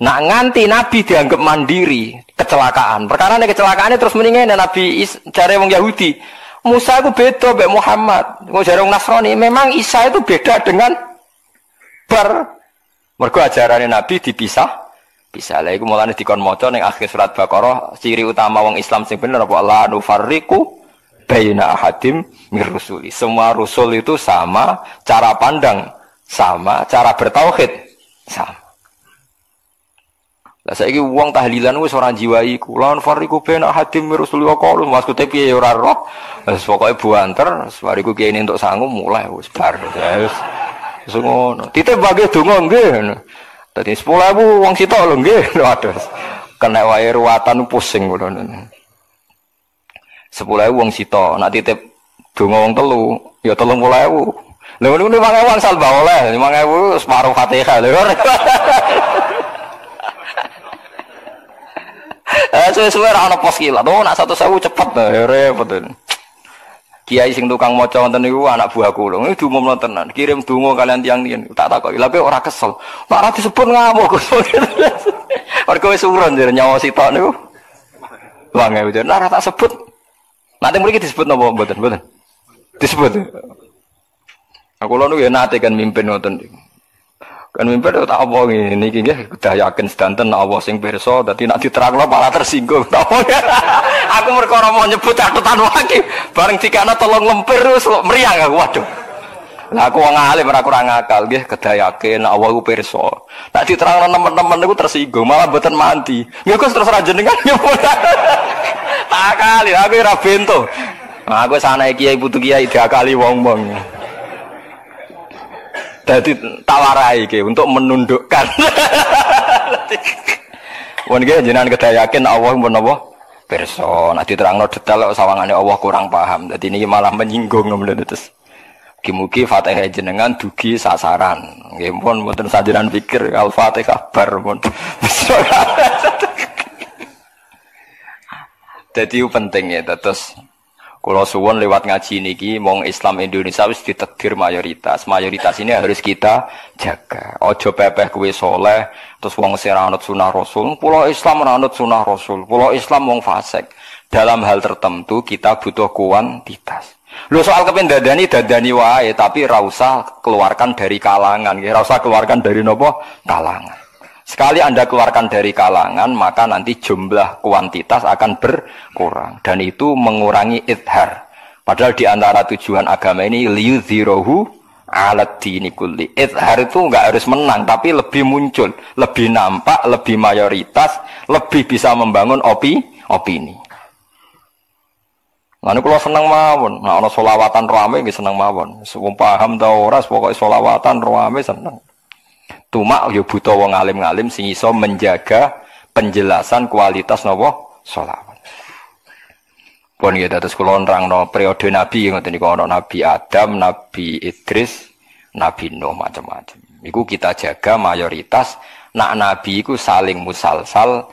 Nah nganti Nabi dianggap mandiri, kecelakaan. Perkarane kecelakaane terus meningene Nabi jare wong Yahudi. Musa itu beda mbek Muhammad. Wong jare wong Nasrani, memang Isa itu beda dengan mergo ajarane Nabi dipisah. Pisah. Lha iku mulane dikon maca ning akhir surat Baqarah, ciri utama wong Islam sing bener apa la nufarriqu bayna ahadim mirusuli. Semua rusul itu sama, cara pandang sama, cara bertauhid sama. Lah saiki wong tahlilan wis ora jiwai kula fariku bayna ahadim mirusuli waqul maksudte piye ora roh. Wis pokoke buanter, swariku kene entuk sangu mulai wis bar. Wis ngono. Ditembake donga nggih. Dadi 10.000 wong sitok lho nggih. Waduh. Kena wae ruwatan pusing kula. 10.000 wong sito, nak titip donga wong telu, ya 30.000. Lha ngono kuwi 5.000 salba oleh, 5.000 separuh Fatihah lho. Eh suwe-suwe ra ono pos kilat, nak 100.000 cepet repot. Kiai sing tukang maca wonten niku anak buahku lho, diumumno tenan, kirim donga kalian tiyang niku. Tak takoki, lha kok ora kesel. Nek ora disebut ngamuk. Warga wis urun jare nyawa sito niku. 5.000 ora tak sebut. Nanti mriki disebut napa mboten? Disebut. Aku lho ya nate kan mimpin ngoten. Kan mimpin tak apa ngene iki nggih kudu yakin sedanten Allah sing pirsa dadi nek diterangno malah tersinggung. Aku perkara mau nyebut aku tanu lagi bareng dikana tolong lempir wis mriyang aku waduh. Lah aku wong alim ora kurang akal nggih kudu yakin Allah iku pirsa. Nek diterangno teman-teman niku tersinggung malah mboten mandi. Nggih Gus terus ra jenengan nyebut. Tak kali, aku ora bento. Aku sana kiai putu kiai diakali wong-wong. Dadi tawarai iki untuk menundukkan. Wong iki jenengan kedaya yakin Allah menapa? Pirsa. Nek diterangno detail kok sawangane Allah kurang paham. Dadi niki malah menyinggung ngono terus. Mugi-mugi Fatihah jenengan dugi sasaran. Nggih pun mboten sanjenengan pikir Al-Fatihah bar pun. Jadi penting ya, terus kalau suwon lewat ngaji niki, mong Islam Indonesia harus ditetir mayoritas. Mayoritas ini harus kita jaga. Ojo pepeh kue soleh, terus wong sira anut sunah Rasul. Pulau Islam anut sunah Rasul. Pulau Islam wong fasik. Dalam hal tertentu kita butuh kuantitas. Lo soal kepindadani dadani wae, tapi ra usah keluarkan dari kalangan. Ra usah keluarkan dari nopo kalangan. Sekali Anda keluarkan dari kalangan, maka nanti jumlah kuantitas akan berkurang. Dan itu mengurangi idhar. Padahal di antara tujuan agama ini, liyudhirohu alat dini kulli. Idhar itu nggak harus menang, tapi lebih muncul. Lebih nampak, lebih mayoritas, lebih bisa membangun opini. Nah, ini kalau senang mawon. Nah, ada solawatan rame, senang mawon. Semua paham tau ras, pokoknya solawatan rame senang. Cuma yo butuh wong alim-alim sing iso menjaga penjelasan kualitas nopo sholawat. Pun ya dados kula nerangno periode nabi ngoten niku ana Nabi Adam, Nabi Idris, Nabi Nuh macam-macam. Iku kita jaga mayoritas nak nabi iku saling musalsal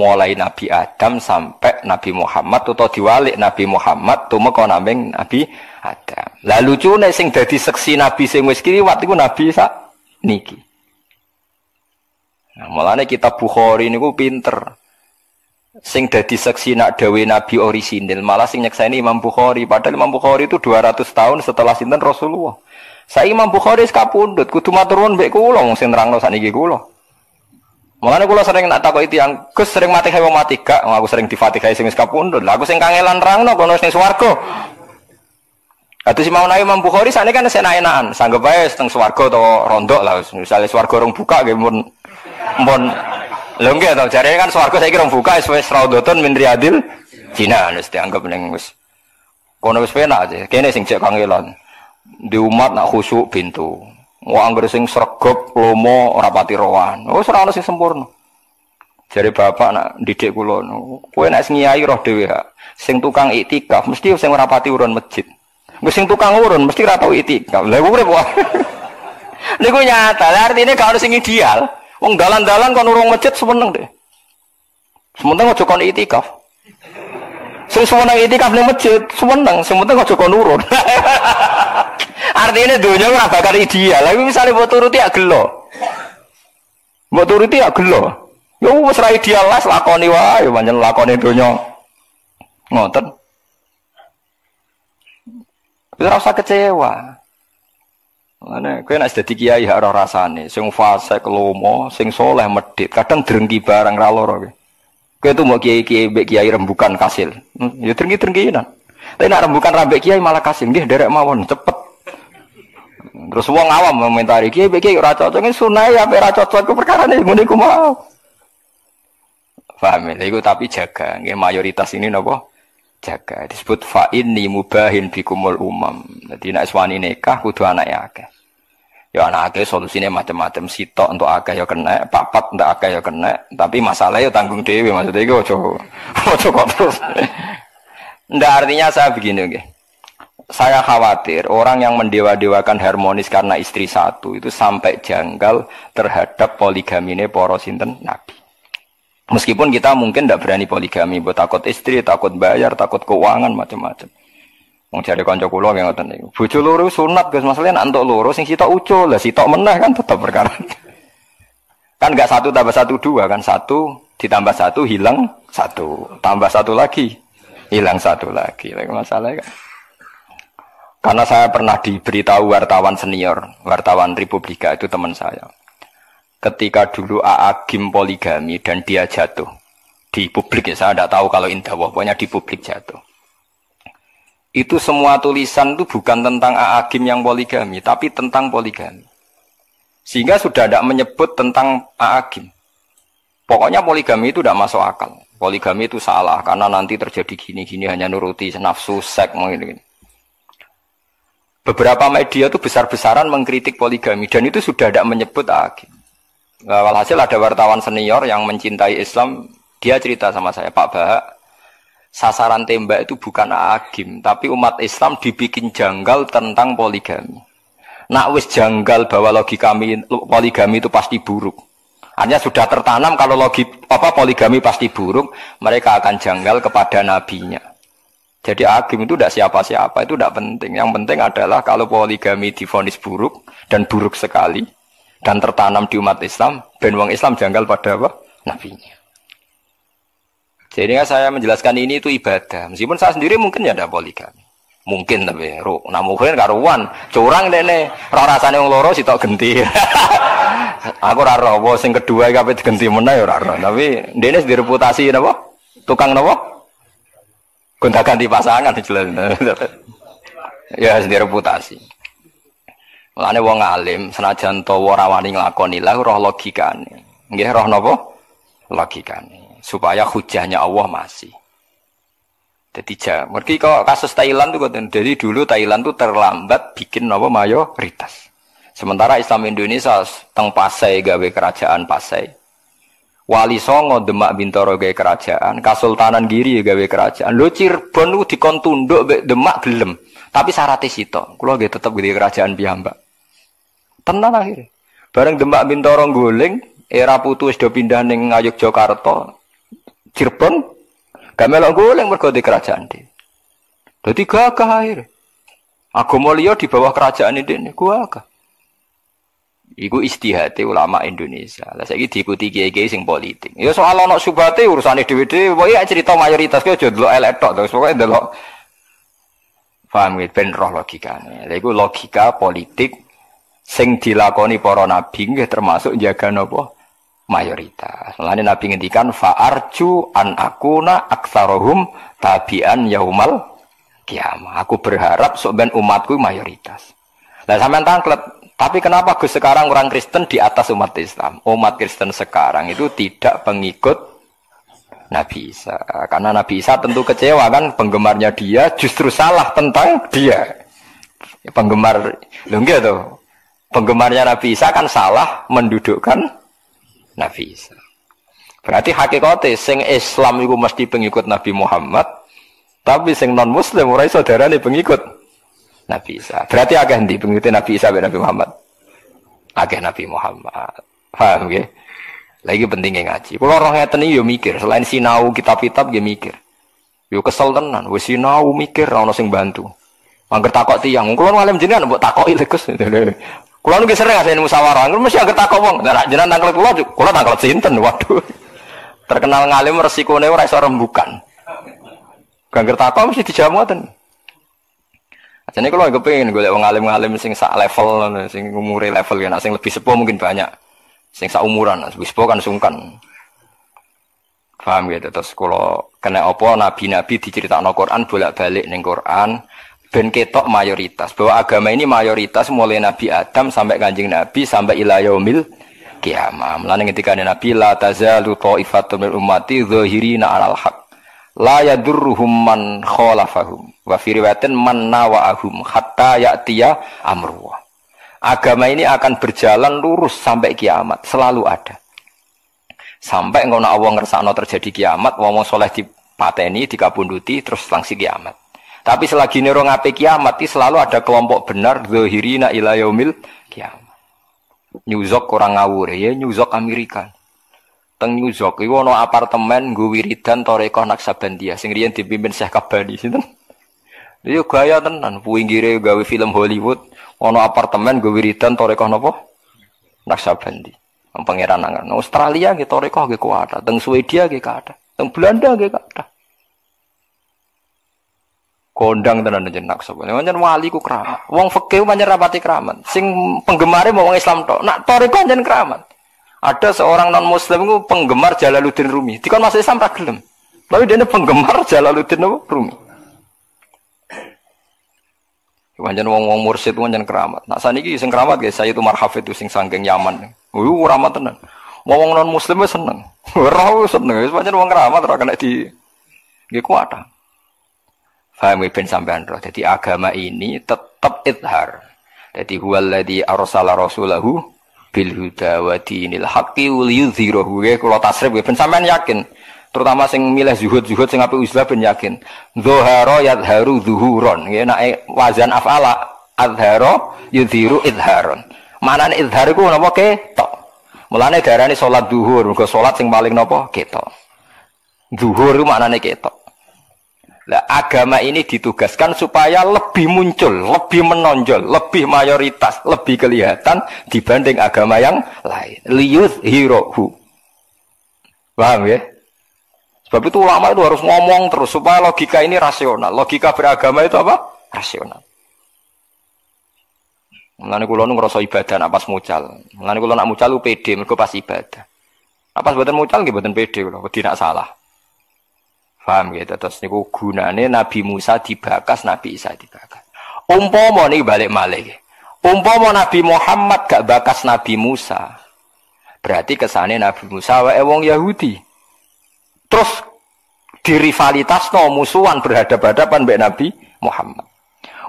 mulai Nabi Adam sampai Nabi Muhammad utawa diwalik Nabi Muhammad tumeka naming Nabi Adam. Lah lucune sing dadi seksi nabi sing wis kliwat iku nabi sak niki. Nah, mulane kitab Bukhari niku pinter. Sing dadi seksi nak dawe Nabi orisinil, malah sing nyekseni Imam Bukhari. Padahal Imam Bukhari itu 200 tahun setelah sinten Rasulullah. Saya Imam Bukhari sekapundut, kudu matur nuwun mbek kula sing nerangno sakniki kula. Mulane kula sering nak takoki tiyang, Gus sering mati wong mati gak? Aku sering difatihai sing wis kapundhut. Lah aku sing kangelan nerangno kono wis ning swarga. Atus Imam Nawawi Imam Bukhari sakniki kan isih enak-enakan, sanggep ae teng swarga utawa rondok lah misale swarga rong buka nggih mun lho nggih to jarene kan swarga saiki rong buka wis raudhatun min riyadil jina wis dianggap ning wis kono wis penak aja. Kene sing jek kangelan. Di umat nak khusuk pintu, mau angger sing sregep lomo rapati rowan, oh serang sing sempurna. Jadi bapak nak didik kulon, kue nak sengiayi roh dewi, sing tukang itikaf mesti sing rapati urun masjid, sing tukang urun mesti ratau itikaf. Lebu repot. Lebu nyata. Artinya kalau sing ideal, wong dalan-dalan kon urung masjid semeneng deh, semeneng ojo kon itikaf. Sing semeneng itikaf ning masjid semeneng, semeneng ojo kon urun. Artinya dunia ora bakal ideal. Tapi misalnya buat turuti ya gelo, buat turuti ya gelo. Ya wes ra ideal lah, lakoni wae, pancen lakoni dunia. Ngoten. Ora usah kecewa. Ana kowe nek dadi kiai hak ora rasane, sing fasik lomo, sing soleh medhit, kadang drengki barang ra lara kowe. Kowe tuh mbok kiai-kiai mbek kiai rembukan kasil. Ya drengki-drengkinan. Tapi nek rembukan rambek kiai malah kasil, nggih derek mawon cepet. Terus wong awam komentari kiai kiai ora cocok iki sunah ya ora cocok ku perkarane ngene ku mau. Paham lha iku tapi jaga nggih mayoritas ini napa? Jaga disebut fa inni mubahin bikumul umam. Dadi nek suwani nikah kudu anake akeh. Ya anake solusine macam-macam sitok untuk akeh ya kena, papat untuk akeh ya kena, tapi masalah ya tanggung dhewe maksud e iku aja kok terus. Ndak artinya saya begini nggih. Saya khawatir orang yang mendewa-dewakan harmonis karena istri satu itu sampai janggal terhadap poligamine para sinten nabi. Meskipun kita mungkin tidak berani poligami, takut istri, takut bayar, takut keuangan macam-macam. Wong jare kanca kula nggih ngoten niku. Bojo loro sunat Gus, masalahnya nek entuk loro sing sitok ucul, lah sitok meneh kan tetap perkara. Kan enggak 1 + 1 2 kan 1 ditambah 1 hilang 1, tambah 1 lagi hilang 1 lagi. Lha masalahnya kan karena saya pernah diberitahu wartawan senior, wartawan Republika itu teman saya. Ketika dulu AA Gim poligami dan dia jatuh di publik ya, saya tidak tahu kalau Indawah, pokoknya di publik jatuh. Itu semua tulisan itu bukan tentang AA Gim yang poligami, tapi tentang poligami. Sehingga sudah tidak menyebut tentang AA Gim. Pokoknya poligami itu tidak masuk akal. Poligami itu salah karena nanti terjadi gini-gini hanya nuruti nafsu seks mungkin. Beberapa media itu besar-besaran mengkritik poligami dan itu sudah tidak menyebut agim. Walhasil ada wartawan senior yang mencintai Islam, dia cerita sama saya, Pak Bahak, sasaran tembak itu bukan agim, tapi umat Islam dibikin janggal tentang poligami. Nak wis janggal bahwa logika poligami itu pasti buruk. Hanya sudah tertanam kalau logika poligami pasti buruk, mereka akan janggal kepada nabinya. Jadi agim itu tidak siapa-siapa, itu tidak penting. Yang penting adalah kalau poligami divonis buruk dan buruk sekali dan tertanam di umat Islam, ben wong Islam janggal pada apa? Nabinya. Jadi saya menjelaskan ini itu ibadah. Meskipun saya sendiri mungkin ya ada poligami. Mungkin tapi ro, namuhin karuan, curang dene, rasane wong loro sitok genti. Aku ora rowo sing kedua iki ape digenti meneh ya ora rowo. Tapi dene direputasi napa? Tukang napa? Gonta-ganti pasangan jelas. Ya sendiri reputasi. Mulane wong alim senajan to ora wani nglakoni la roh logikane. Nggih roh napa? Logikane. Supaya hujahnya Allah masih. Dadi mergi kok kasus Thailand tuh kan dari dulu Thailand tuh terlambat bikin napa mayoritas. Sementara Islam Indonesia teng Pasai gawe kerajaan Pasai. Wali Songo Demak Bintoro gawe kerajaan, Kasultanan Giri gawe kerajaan. Lho Cirebon ku dikon tunduk mbek Demak gelem. Tapi syaratnya sitok, kula nggih tetep gawe kerajaan piyambak. Tenan akhire. Bareng Demak Bintoro goling, era Putu wis do pindah ning Ngayogyakarta. Cirebon gak melok goling mergo di kerajaan dhewe. Dadi gagah akhire. Agama liya di bawah kerajaan ini gagah. Iku istihati ulama Indonesia. Lah saiki diikuti kiai-kiai sing politik. Ya soal ana subhate urusane dhewe-dhewe, pokoke cerita mayoritas kuwi aja delok elek tok, pokoke delok Paham ya? Ben roh logikane. Lha iku logika politik sing dilakoni para nabi nggih termasuk jaga napa mayoritas. Lan nabi ngendikan fa arju an akuna aktsarohum tabi'an yaumal kiamah. Aku berharap sok ben umatku mayoritas. Lah sampean tanglet. Tapi kenapa Gus sekarang orang Kristen di atas umat Islam? Umat Kristen sekarang itu tidak pengikut Nabi Isa. Karena Nabi Isa tentu kecewa kan, penggemarnya dia justru salah tentang dia. Penggemar, loh gitu. Penggemarnya Nabi Isa kan salah mendudukkan Nabi Isa. Berarti hakikate sing Islam itu mesti pengikut Nabi Muhammad, tapi sing non muslim ora saudara nih pengikut Nabi Isa. Berarti agak nanti pengikuti Nabi Isa dan Nabi Muhammad. Agak Nabi Muhammad. Paham ya? Lagi pentingnya ngaji. Kalau orang ngeten iki yo mikir, selain sinau kitab-kitab dia mikir. Yo kesel tenan, wis sinau mikir ora ono sing bantu. Angger takok tiyang, kula ngalem jenengan mbok takoki lho Gus. Kula niku sering asane musyawarah, mesti angger takok wong. Nek jenengan tanglet kula, kula tanglet sinten? Waduh. Terkenal ngalim resikone ora iso rembukan. Angger takok mesti dijamu ngoten. Jadi kalau aku pengen golek wong alim-alim sing sak level, sing umure level ya, sing lebih sepuh mungkin banyak, sing sak umuran, lebih sepuh kan sungkan. Paham gitu. Terus kalau kena apa nabi-nabi diceritakno Quran bolak-balik ning Quran, ben ketok mayoritas. Bahwa agama ini mayoritas mulai Nabi Adam sampai Kanjeng Nabi sampai ila yaumil kiamah. Mulane ketika Nabi la tazalu taifatum min ummati zahirina 'alal haq. La yadurruhum man khalafahum wa fi riwayatin man nawa'ahum hatta ya'tiya amruh. Agama ini akan berjalan lurus sampai kiamat, selalu ada. Sampai ngono Allah ngersakno terjadi kiamat, wong saleh dipateni, dikabunduti terus langsung kiamat. Tapi selagi nero ngape kiamat iki selalu ada kelompok benar zahirina ila yaumil kiamat. New York orang ngawur ya, New York Amerika. Teng New York iku ana apartemen nggo wiridan tarekah Naksabandia sing riyen dipimpin Syekh Kabani sinten. Lha yo gaya tenan, pinggire gawe film Hollywood, ana apartemen nggo wiridan tarekah napa? Naksabandi. Pangeran nang Australia nggih tarekah nggih kuwat, teng Swedia nggih kathah, teng Belanda nggih kathah. Kondang tenan jeneng Naksabandi. Pancen wali ku kramat. Wong fikih pancen rapati kramat. Sing penggemare wong Islam tok. Nak tarekah jeneng kramat. Ada seorang non muslim itu penggemar Jalaluddin Rumi. Dikon masuk Islam ra gelem. Tapi dia penggemar Jalaluddin Rumi. Wancen wong-wong mursyid wancen keramat. Nak saniki sing keramat guys, saya itu marhafid itu sing saking Yaman. Keramat tenan. Wong non muslim wis seneng. Ora seneng wis wancen wong keramat ora kena di nggih kuat ta. Faham ben sampean ro. Dadi agama ini tetap izhar. Dadi huwallazi arsala rasulahu bil huda wa dinil haqqi wal yudhirahu. Kula tasrif ben sampean yakin, terutama sing milih zuhud sing apik uzlah ben yakin. Dhahara yadharu dhuhuron. Nggih nek wazan afala adhara yudhiru idharon. Manane idhar iku napa ketok. Mulane darane salat zuhur, mergo salat sing paling napa ketok. Zuhur iku maknane ketok. Lah agama ini ditugaskan supaya lebih muncul, lebih menonjol, lebih mayoritas, lebih kelihatan dibanding agama yang lain. Liyuth hirohu. Paham ya? Sebab itu ulama itu harus ngomong terus supaya logika ini rasional. Logika beragama itu apa? Rasional. Mulane kula nu ngrasa ibadah nak pas mucal. Mulane kula nak mucal ku pede mergo pas ibadah. Apa pas mboten mucal nggih mboten pede kula, wedi nak salah. Paham gitu. Terus niku gunane Nabi Musa dibakas, Nabi Isa dibakas. Umpama niki balik malih. Umpama Nabi Muhammad gak bakas Nabi Musa. Berarti kesane Nabi Musa wae wong Yahudi. Terus dirivalitasno musuhan berhadapan-hadapan mbek Nabi Muhammad.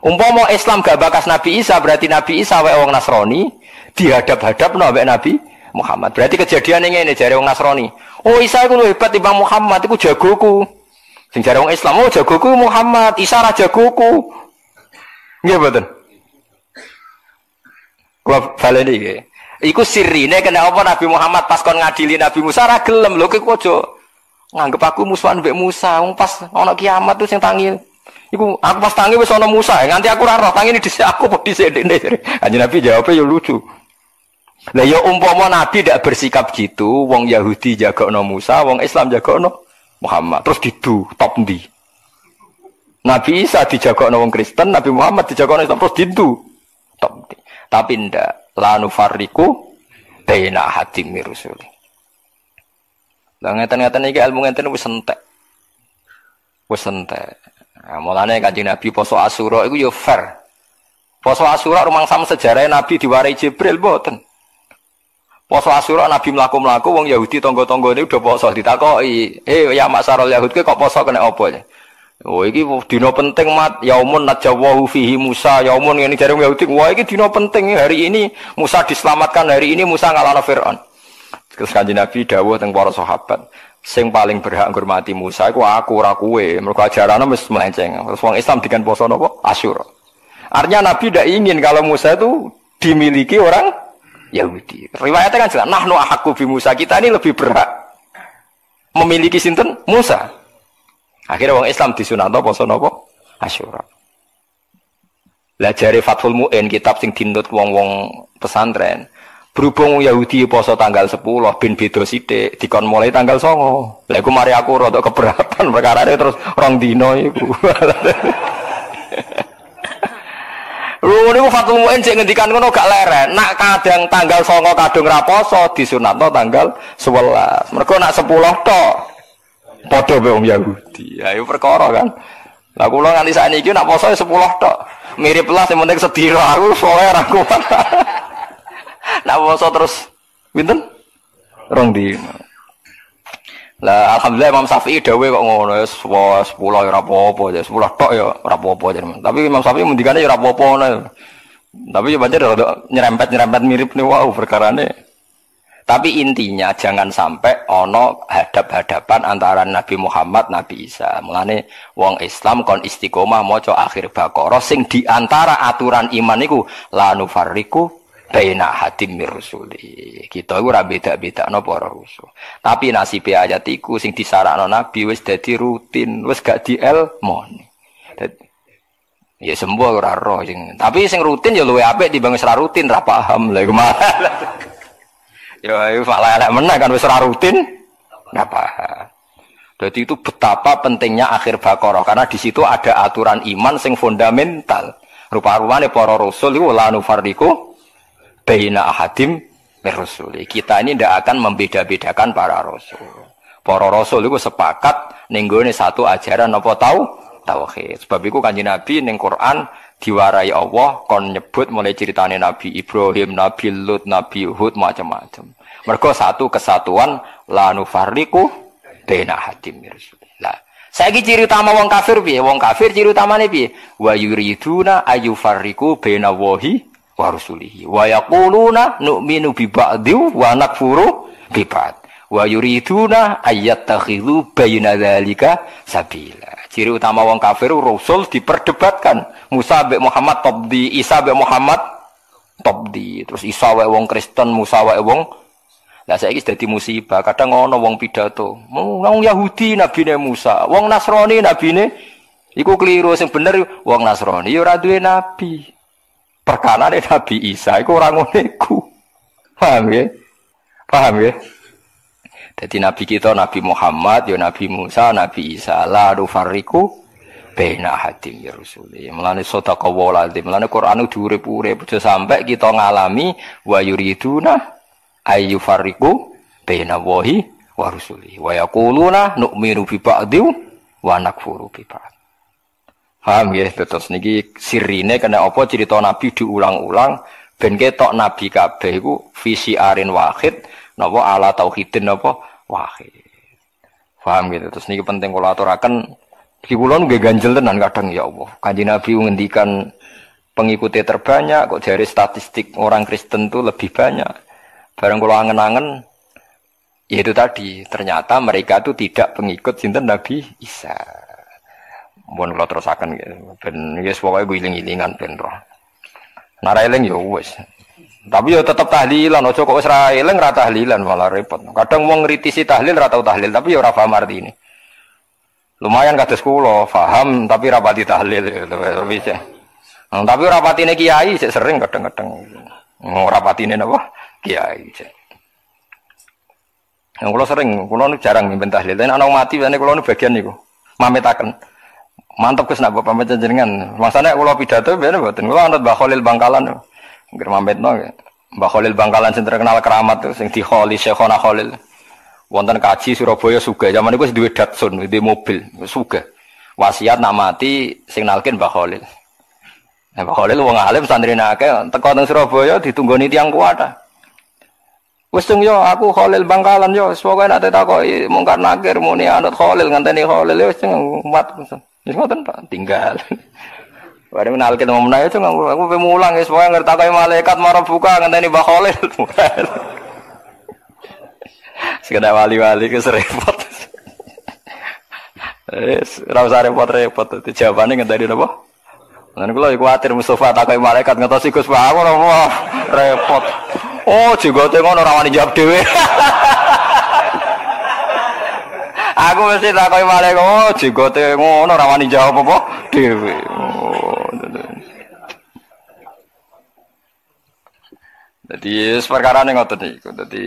Umpama Islam gak bakas Nabi Isa, berarti Nabi Isa wae wong Nasrani dihadap-hadapno mbek Nabi Muhammad. Berarti kejadian ini jare wong Nasrani. Oh Isa iku hebat timbang Muhammad, iku jagoku. Sing jare wong Islam, oh jagoku Muhammad, Isa ra jagoku. Nggih mboten. Kulo baleni iki. Iku sirine kena apa Nabi Muhammad pas kon ngadili Nabi Musa ra gelem lho kowe aja nganggep aku musuhan mbek Musa. Wong pas ana kiamat tuh sing tangi. Iku aku pas tangi wis ana Musa, nganti aku ora roh tangi dhisik aku kok dhisik ndekne. Kanjeng Nabi jawabnya yo lucu. Lah ya umpama Nabi ndak bersikap gitu, wong Yahudi jagokno Musa, wong Islam jagokno Muhammad. Terus gitu, top ndi? Nabi Isa dijagokno wong Kristen, Nabi Muhammad dijagokno Islam terus dindu. Tapi ndak la nufarriqu baina hatim rusul. Lah ngeten-ngeten iki ilmu ngeten wis entek. Wis entek. Nah, mulane Kanjeng Nabi poso Asyura iku yo fair. Poso Asyura rumangsam sejarah Nabi diwarai Jibril mboten. Poso Asyura Nabi mlaku-mlaku wong Yahudi tangga-tanggane udah poso ditakoki, "Eh ya masyarul Yahud kowe kok poso kena apa?" Oh iki dina penting mat yaumun najawahu fihi Musa yaumun ngene jarung Yahudi wah iki dina penting hari ini Musa diselamatkan hari ini Musa ngalahno Firaun. Terus Kanjeng Nabi dawuh teng para sahabat sing paling berhak ngurmati Musa iku aku ora kowe mergo ajarane wis melenceng. Terus wong Islam dikan poso napa Asyura. Artinya Nabi tidak ingin kalau Musa itu dimiliki orang Yahudi. Riwayatnya kan jelas nahnu ahqqu bi Musa kita ini lebih berhak memiliki sinten Musa. Akhirnya orang Islam disunatno poso napa Asyura. Lah jare Fathul Mu'in kitab sing dinut wong-wong pesantren. Berhubung Yahudi poso tanggal 10 ben beda sithik dikon mulai tanggal 9. Lah iku mari aku rada keberatan perkarane terus rong dina iku. Lho niku Fathul Mu'in sing ngendikan ngono gak leren. Nak kadang tanggal 9 kadung ra poso disunatno tanggal 11. Mergo nak 10 tok padha wae wong Yahudi. Ayo perkara kan. Lah kula nganti sakniki nak poso 10 tok. Mirip lah sing penting sedira aku soe ra kuat. Nak poso terus pinten? Rong dina. Lah alhamdulillah Imam Syafi'i dawuh kok ngono ya 10 ya ora apa-apa ya 10 tok ya ora apa-apa jenengan. Tapi Imam Syafi'i mendikane ya ora apa-apa ngono. Tapi ya pancen nyerempet-nyerempet mirip ne wae perkarane. Tapi intinya jangan sampai ono hadap-hadapan antara Nabi Muhammad Nabi Isa. Mulane wong Islam kon istiqomah maca akhir Baqarah sing diantara aturan iman niku la nufarriqu baina hatim rusuli. Kita iku ora beda-bedakno para rusul. Tapi nasibe ayat iku sing disarakno Nabi wis dadi rutin, wis gak dielmoni. Ya sembuh ora roh sing. Tapi sing rutin ya luwih apik timbang wis ora rutin ra paham lha iku. Ya ayo malah meneh kan wis ora rutin enggak paham. Jadi itu betapa pentingnya akhir Baqarah karena di situ ada aturan iman sing fundamental. Rupa-rupane para rasul iku la nufarriqu baina ahadim mir rusuli. Kita ini ndak akan membeda-bedakan para rasul. Para rasul iku sepakat ning gone satu ajaran apa tauhid. Sebab iku Kanjeng Nabi ning Quran diwarai Allah kon nyebut mulai ceritane Nabi Ibrahim, Nabi Lut, Nabi Hud macam-macam. Mergo satu kesatuan la nufarriqu baina hadim rasulillah. Saiki ciri utama wong kafir piye? Wong kafir ciri utamane piye? Wa yuriduna ayufarriqu baina wahi wa rusulihi. Wa yaquluna nu'minu bi ba'dhi wa nakfuru bi ba'd. Wa yuriduna ayattakhidhu baina dzalika sabila. Ciri utama wong kafir rasul diperdebatkan. Musa mbek Muhammad tabdi, Isa mbek Muhammad tabdi. Terus Isa wae wong Kristen, Musa wae wong. Lah saiki wis dadi musibah. Kadang ana wong pidato, wong Yahudi nabine Musa, wong Nasrani nabine iku keliru sing bener wong Nasrani ya ora duwe nabi. Perkarane Nabi Isa iku ora ngene iku. Paham nggih? Paham nggih? Jadi Nabi kita Nabi Muhammad, ya Nabi Musa, Nabi Isa, la nufarriqu baina hadim ya rusuli. Melane sadaqallahu alazim. Melane Qur'an diurip-urip sampai kita ngalami wa yuriduna ay yufarriqu baina wahi wa rusuli. Wa yaquluna nu'minu bi ba'dhi wa nakfuru bi ba'd. Paham ya, terus niki sirine kena apa cerita Nabi diulang-ulang ben ketok Nabi kabeh iku visi arin wahid. Napa ala tauhidin napa wahid. Paham gitu. Terus niki penting kula aturaken iki kula nggih ganjel tenan kadang ya Allah. Kanjeng Nabi ngendikan pengikuti terbanyak kok dari statistik orang Kristen tuh lebih banyak. Bareng kula angen-angen ya itu tadi ternyata mereka tuh tidak pengikut sinten Nabi Isa. Mun kula terusaken ben wis pokoke guling-gulingan ben roh. Naraeling ya wis. Tapi yo tetap tahlilan, ojo kok wis ra eling ra tahlilan malah repot. Kadang wong ngritisi tahlil ra tau tahlil, tapi yo ora paham artine. Lumayan kados kula paham tapi ra pati tahlil ya. Tapi ora patine kiai sik sering kadang-kadang. Ora patine napa? Kiai. Yang kula sering, kula jarang mimpin tahlil. Nek ana mati jane kula bagian niku. Mametaken. mantap Gus nak bapak pamit jenengan. Maksudnya kalau pidato bener mboten. Kalau anut Mbah Khalil Bangkalan ngger mampetno. Mbah Khalil Bangkalan sing terkenal keramat sing di Khalil Syekhona Khalil. Wonten kaji Surabaya sugih. Zaman niku wis duwe Datsun, duwe mobil, sugih. Wasiat nak mati sing nalkin Mbah Khalil. Nah, Mbah Khalil wong alim santrine akeh, teko nang Surabaya ditunggoni tiyang kuwata. Wis tung yo aku Khalil Bangkalan yo, semoga nek takoki mungkar nakir muni anut Khalil ngenteni Khalil wis umat. Wis ngoten Pak, tinggal. Bareng nalkin wong menawa yo aku pe mulang wis pokoke ngertakoki malaikat maro buka ngenteni Mbah Khalil. Sekedar wali-wali ke serepot. Ora usah repot-repot. Dijawabane ngenteni napa? Lan kula kuwatir Mustofa takoki malaikat ngetos Gus Pak ora repot. Oh, jenggote ngono ora wani jawab dhewe. Aku mesti takoki malaikat, oh jenggote ngono ora wani jawab apa dhewe. Oh. Dadi perkarane ngoten iki. Dadi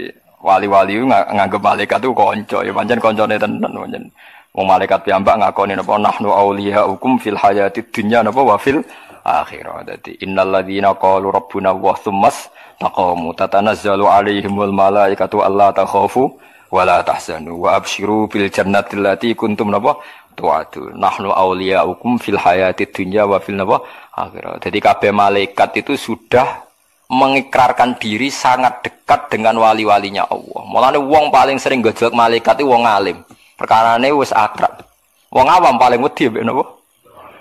wali-wali nganggep malaikat itu kanca, ya pancen kancane tenan pancen. Wong malaikat piyambak ngakoni napa nahnu auliyaukum fil hayatid dunya napa wa fil akhirah. Dadi innalladzina qalu rabbuna wa tsummas taqamu tatanazzalu alaihimul malaikatu alla takhafu wa la tahzanu wa abshiru bil jannati allati kuntum napa tu'adu nahnu auliyaukum fil hayatid dunya wa fil napa akhirah. Jadi kabeh malaikat itu sudah mengikrarkan diri sangat dekat dengan wali-walinya Allah. Mulane wong paling sering gojlek malaikat itu wong alim. Perkarane wis akrab. Wong awam paling wedi mbek napa?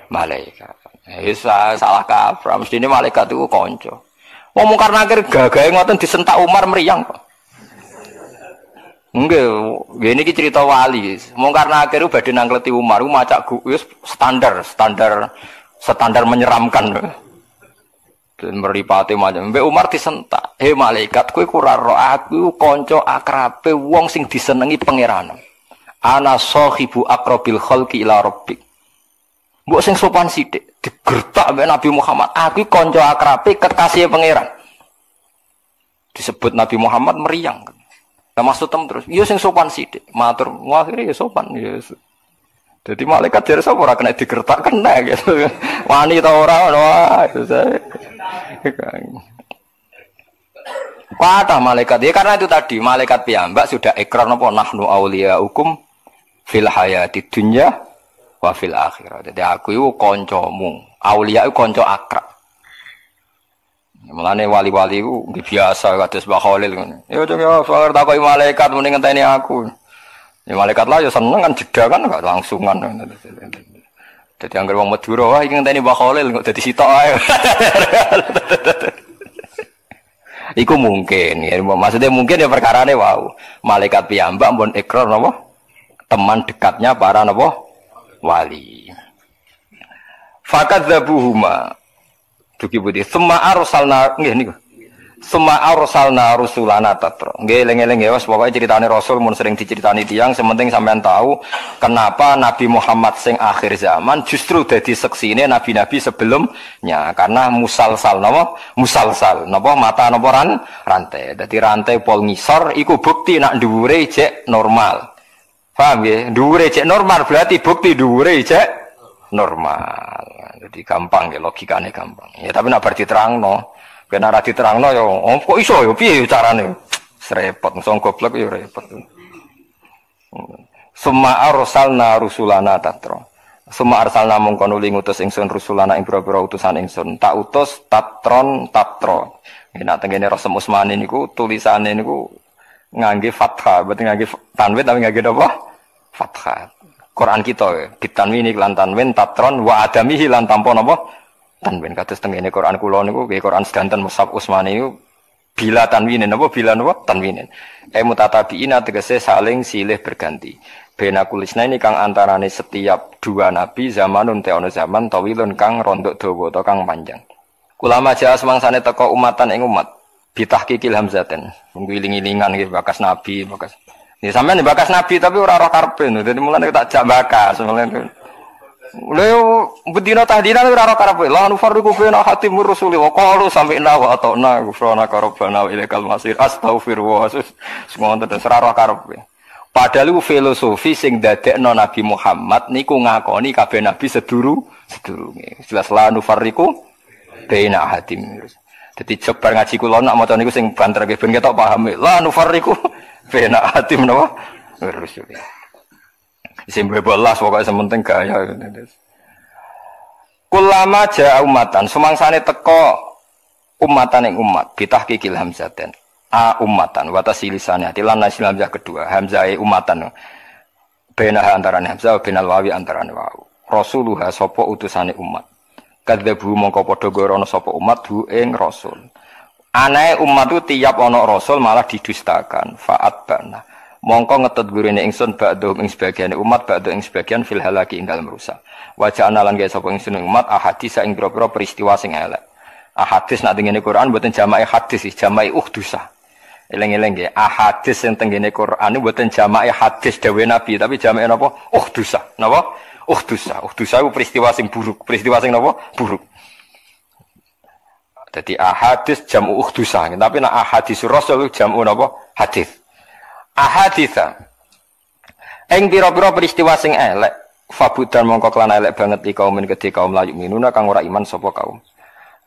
Malaikat. Wis salah kaprah mestine malaikat itu kanca. Wong mungkar nakir gagahe ngoten disentak Umar meriang kok. Nggih, ngene iki cerita wali. Mungkar nakir badhe nangkleti Umar, macak wis standar menyeramkan. Dan meripati macam Mbak Umar disentak. Hei malaikat, kowe ora ro aku kanca akrabe wong sing disenengi pangeran. Ana sahibu aqrabil khalqi ila rabbik. Mbok sing sopan sithik digertak mbek Nabi Muhammad, aku kanca akrabe kekasih pangeran. Disebut Nabi Muhammad meriang. Lah maksud tem terus, yo sing sopan sithik, matur akhire yo sopan yo. Jadi malaikat jare sapa ora kena digertak kena gitu. Wani ta ora ngono wae. Patah malaikat ya karena itu tadi malaikat piyambak sudah ikrar napa nahnu auliyaukum fil hayatid dunya wa fil akhirah. Jadi aku iku kancamu. Aulia iku kanca akrab. Mulane wali-wali iku biasa kados Mbah Khalil ngono. Ya coba fakir takoki malaikat muni ngenteni aku. Ya malaikat lah ya seneng kan jeda kan gak langsungan. Jadi anggere wong Madura wah iki ngenteni Mbah Khalil kok dadi sitok ae. Iku mungkin ya maksudnya mungkin ya perkarane wau. Malaikat piyambak mbon ikrar napa? Teman dekatnya para napa? Wali. Fakadzabuhuma. Dugi budi summa arsalna nggih niku. Suma arsalna rusulana tatra. Nggih eling-eling ya wis pokoke critane rasul mun sering diceritani tiyang, sementing sampean tahu kenapa Nabi Muhammad sing akhir zaman justru dadi seksine nabi-nabi sebelumnya karena musalsal napa? Musalsal napa mata napa rantai. Dadi rantai pol ngisor iku bukti nak dhuwure jek normal. Paham nggih? Dhuwure jek normal berarti bukti dhuwure jek normal. Jadi gampang ya logikane gampang. Ya tapi nak bar diterangno kena ra diterangno ya kok iso ya piye carane repot mosok goblok ya repot. Summa arsalna rusulana tatra. Summa arsalna mongko nuli ngutus ingsun rusulana ing pira-pira utusan ingsun tak utus tatron tatra. Nek tengene Rasul Usmani niku tulisane niku ngangge fathah berarti ngangge tanwin tapi ngangge apa? Fathah. Quran kita ditanwini lan tanwin tatron wa adamihi lan tampon apa? Tanwin kados tengene Quran kula niku nggih Quran sedanten Mushaf Utsmani niku bila tanwinen apa bila napa tanwinen. Ai mutatabiina tegese saling silih berganti. Benakulisna ini kang antarane setiap dua nabi zamanun teono zaman tawilun kang rondok dawa ta kang panjang. Kulama jaa semangsane teko umatan ing umat bitahqiqil hamzaten. Ngiling-ngilingan nggih bakas nabi, bakas. Nih sampean bakas nabi tapi ora roh karepe lho. Dadi mulane tak jak bakas. Leo bedina tahdinan ora ora karepe la nufarriqu baina hatim rusuli wa qalu sami'na wa ata'na ghufrana rabbana wa ilaikal masir astaghfirullah. Semono tetes ora ora karepe. Padahal filosofi sing dadekno Nabi Muhammad niku ngakoni kabeh nabi sedurunge. Jelas la nufarriqu baina hatim. Dadi jebar ngaji kula nak maca niku sing banterke ben ketok paham. La nufarriqu baina hatim napa? Terus yo. Sing bebas pokoke sementing gaya. Kulama ja'a umatan sumangsane teko umatan ing umat bitahqiqil hamzaten. A umatan watasilisane atilan nasil hamzah kedua hamzae umatan benah antarané hamzah benal wawi antarané wawu rasuluha sapa utusane umat kadzabu mongko padha ngorono sapa umat hu ing rasul anae umat tu tiap ana rasul malah didustakan fa'at bana mongko ngetut gurine ingsun ba'dhum ing sebagian umat ba'dhu ing sebagian fil halaki ing dalem rusak wajah ana lan gawe sapa ingsun umat ahadis ing grobro peristiwa sing elek ahadis nak tengene Quran mboten jamake hadis jamake uhdusah eleng-eleng nggih, ahadis sing tenggene Quran niku mboten jamake hadis dhewe Nabi, tapi jamake napa? Uhdusah. Napa? Uhdusah. Uhdusah iku peristiwa sing buruk, peristiwa sing napa? Buruk. Dadi ahadis jam uhdusah, tapi nek ahadis rasul jam napa? Hadis. Ahaditsa. Ing pira-pira peristiwa sing elek, fabudan mongko kelan elek banget iki kaum kedhe kaum layu minuna kang ora iman sapa kaum.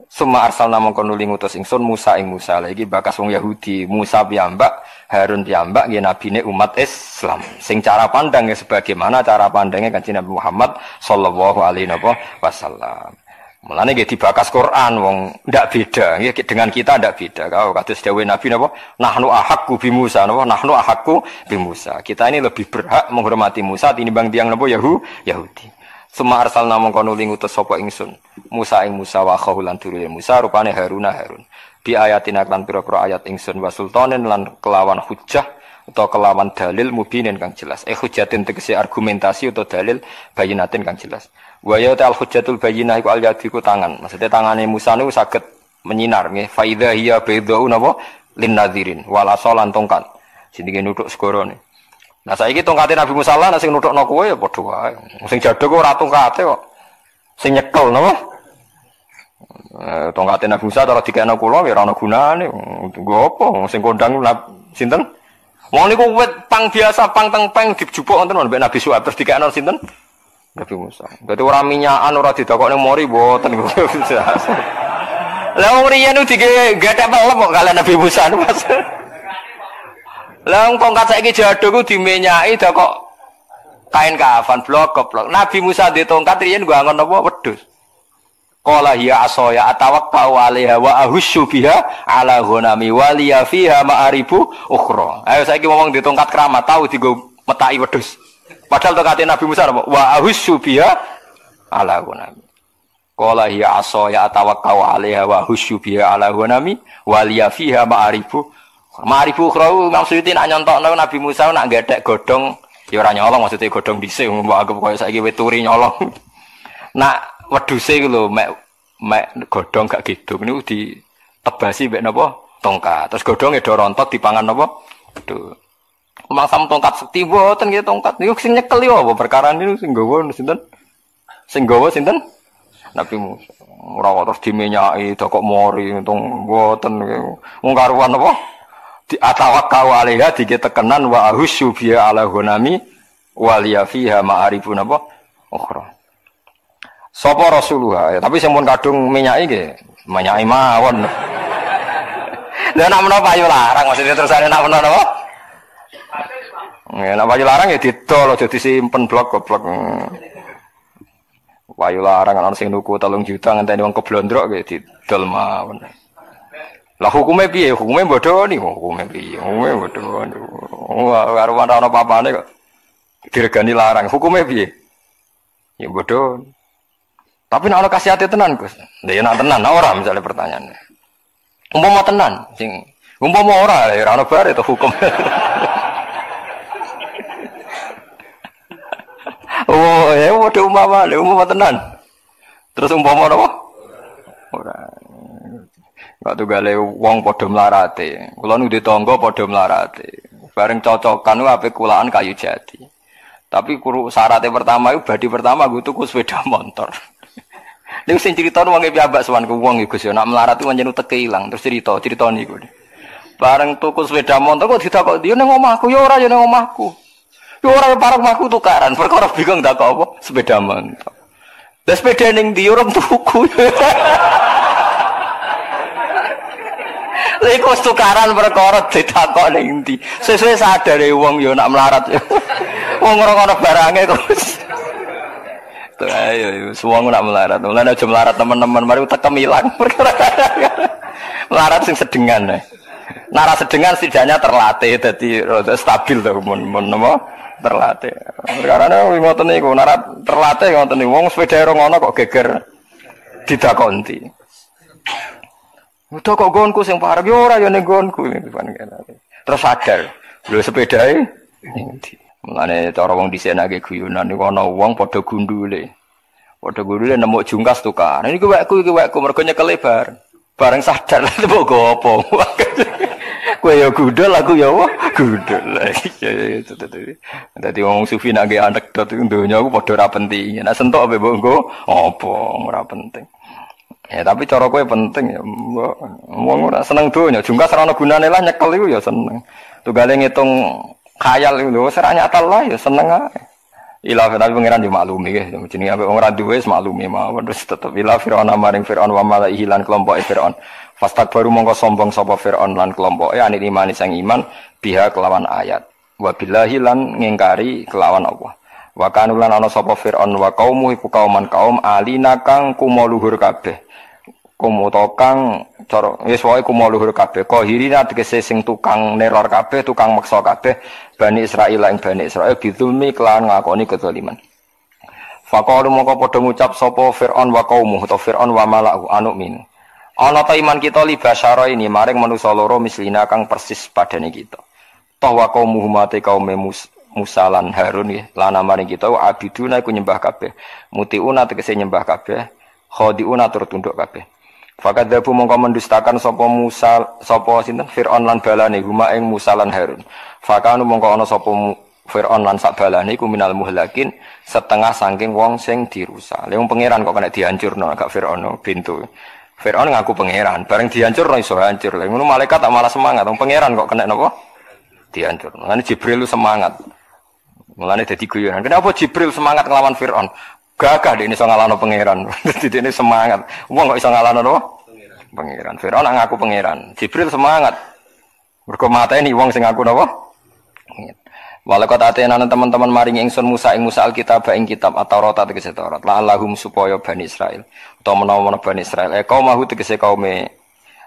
Suma arsalna mongko nuli ngutus ingsun Musa ing Musa lha iki bakas wong Yahudi Musa piyambak Harun piyambak nggih nabine umat Islam sing cara pandangnya sebagaimana cara pandangnya Kanjeng Nabi Muhammad sallallahu alaihi wasallam mulane nggih dibakas Quran wong ndak beda nggih dengan kita ndak beda kalau kados dawuh Nabi napa nahnu ahakku bi Musa napa nahnu ahakku bi Musa kita ini lebih berhak menghormati Musa tinimbang tiyang napa Yahudi Suma arsalna mongko nuli ngutus sapa ingsun Musa ing Musa wa khahu lan turune Musa rupane Haruna Harun bi ayatina lan pira-pira ayat ingsun wa sultanen lan kelawan hujjah utawa kelawan dalil mubinen kang jelas hujjatin tegese argumentasi utawa dalil bayinatin kang jelas wa ya ta'al hujjatul bayyinah iku al yadiku tangan maksudnya tangane Musa niku saged menyinar nggih fa idza hiya baydau napa lin nadzirin wala salan tongkat jenenge nuthuk segorone. Nah saiki tongkate Nabi Musa lan sing nuthukno kowe ya padha wae. Sing jaduk ora tongkate kok. Sing nyekel napa? Tongkate Nabi Musa cara dikekno kula ya ora ana gunane. Nggo apa sing kondang sinten? Wong niku wit pang biasa pang tengpeng dijupuk wonten mbek Nabi Suhaib terus dikekno sinten? Nabi Musa. Dadi ora minyakan ora didakokne mori mboten kok. Lah wong riyen dikek gathek pelem kok kalian Nabi Musa Mas. Lah tongkat saiki jadhuku dimenyaki dak kok kain kafan blok-blok. Nabi Musa ndek tongkat riyen nggo angon apa wedhus. Qala hiya asaya atawakkau 'alaiha wa ahussu biha 'ala ghanami wa liya fiha ma'aribu ukhra. Ayo saiki ngomong ndek tongkat keramat tau digo metaki wedhus. Padahal tongkate Nabi Musa apa wa ahussu biha 'ala ghanami. Qala hiya asaya atawakkau 'alaiha wa ahussu biha 'ala ghanami wa liya fiha ma'aribu Ma'rifu khrau maksudnya nak nyontokno Nabi Musa nak gethek godhong ya ora nyolong maksudnya godhong dhisik mbok anggap koyo saiki wis turi nyolong. Nak wedhuse iku lho mek godhong gak gedhong niku ditebasi mek napa tongkat. Terus godhonge do rontot dipangan napa? Aduh. Mangsam tongkat sekti mboten nggih tongkat niku sing nyekel yo apa perkara niku sing nggawa sinten? Sing nggawa sinten? Nabi Musa. Ora kok terus dimenyaki do kok mori untung mboten wong karuan apa? Di atawakkau 'alaiha diketekenan wa ahusyu biha 'ala ghanami wa liya fiha ma'arifun apa ukhra. Sapa rasuluha? Ya, tapi sing mun kadung menyaki nggih, menyaki mawon. Lah nek menapa yo larang maksudnya terusane nek menawa napa? Nggih, nek wayu larang ya didol aja disimpen blok-blok. Wayu larang ana sing nuku 3 juta ngenteni wong keblondrok nggih didol mawon. Lah hukume piye? Hukume bodoni, hukume piye? Hukume bodoni. Karo ana papane kok diregani larang. Hukume piye? Ya bodoni. Tapi nek ana kasih ati tenan, Gus. Lah ya nek tenan ora misale pertanyaannya. Umpama tenan sing umpama ora ya ora ono bare to hukum. Oh, ya bodho umpama, lha umpama tenan. Terus umpama apa? Ora. Kok tunggale wong padha mlarate. Kula ndek tangga padha mlarate. Bareng cocokan ape kulaan kayu jati. Tapi syaratnya pertama iku badi pertama nggo tuku sepeda motor. Niku sing critane wong e piyambak sowan ku wong Gus yo nek mlarat ku njenengan teke ilang terus cerita niku. Bareng tuku sepeda motor kok ditakok yo ning omahku yo ora yo ning omahku. Orang parang maku tukaran, perkara bingung tak apa, sepeda mantap. Lah sepeda ning ndi orang tuku. Lha iku tukaran perkara ditakok ning ndi. Sesuai sadare wong ya nak melarat. Wong ora ana barange kok. Tuh ayo wong nak melarat. Lah aja melarat teman-teman, mari tekem ilang perkara. Melarat sing sedengan ae. Nara sedengan setidaknya terlatih dadi stabil to mun terlatih. Karena ngoten niku narat terlatih ngoten niku wong sepeda ora ngono kok geger didakoni. Udah kok gonku sing parek yo ora yo ning gonku. Terus sadar, lho sepedae ngendi. Mulane cara wong disenake guyonan niku ana wong padha gundule. Padha gundule nemu jungkas tukar. Niku wekku mergo nyekel bar. Bareng sadar lha mbok apa. Kowe yo gundul aku yo gundul. Dadi wong sufi nak nggih anekdot donya ku padha ora penting. Nek sentok ape mbok nggo apa ora penting. Ya tapi cara kowe penting ya mbok. Wong ora seneng donya, jungkas ora ana gunane lah nyekel iku ya seneng. Tunggale ngitung khayal iku lho, ora nyata lah ya seneng ae. Ila fir'aun pengiran dimaklumi nggih, jenenge ape wong ora duwe wis maklumi mawon wis tetep ila fir'aun maring fir'aun wa malaihi lan kelompoke fir'aun. Fastakbaru mongko sombong sapa Fir'aun lan kelompoke anil imani sang iman biha kelawan ayat. Wa billahi lan ngingkari kelawan Allah. Wa kanu lan ana sapa Fir'aun wa qaumu iku kauman kaum alina kang kumuluhur kabeh. Kumuto kang cara wis wae kumuluhur kabeh. Qahirina tegese sing tukang neror kabeh, tukang meksa kabeh Bani Israil lan Bani Israil bidulmi kelawan ngakoni kezaliman. Faqalu mongko padha ngucap sapa Fir'aun wa qaumu utawa Fir'aun wa mala'u anumin. Ana ta iman kita libasara ini maring manusa loro mislina kang persis padane kita. Toh wa qaumuhu mate kaum Musa lan Harun nggih lan maring kita abiduna iku nyembah kabeh. Mutiuna tegese nyembah kabeh, khadiuna tur tunduk kabeh. Fakadzabu mongko mendustakan sapa Musa sapa sinten Fir'aun lan balane huma ing Musa lan Harun. Fakanu mongko ana sapa Fir'aun lan sak balane iku minal muhlakin setengah saking wong sing dirusak. Lha wong pangeran kok kena dihancurno gak Fir'aun bintu. Fir'aun ngaku pangeran, bareng dihancur ora iso hancur. Lha ngono malaikat tak malah semangat, wong pangeran kok kena napa? Dihancur. Mulane Jibril semangat. Mulane dadi guyonan. Kenapa Jibril semangat nglawan Fir'aun? Gagah dekne iso ngalahno pangeran. Dadi semangat. Wong kok iso ngalahno napa? Pangeran. Fir'aun ngaku pangeran. Jibril semangat. Mergo mateni wong sing ngaku napa? Walaqad atayna teman-teman maring ingsun Musa ing Musa Alkitab ing kitab At-Taurat tegese Taurat lahum supaya Bani Israil utawa menawa Bani Israil kaumahu tegese kaume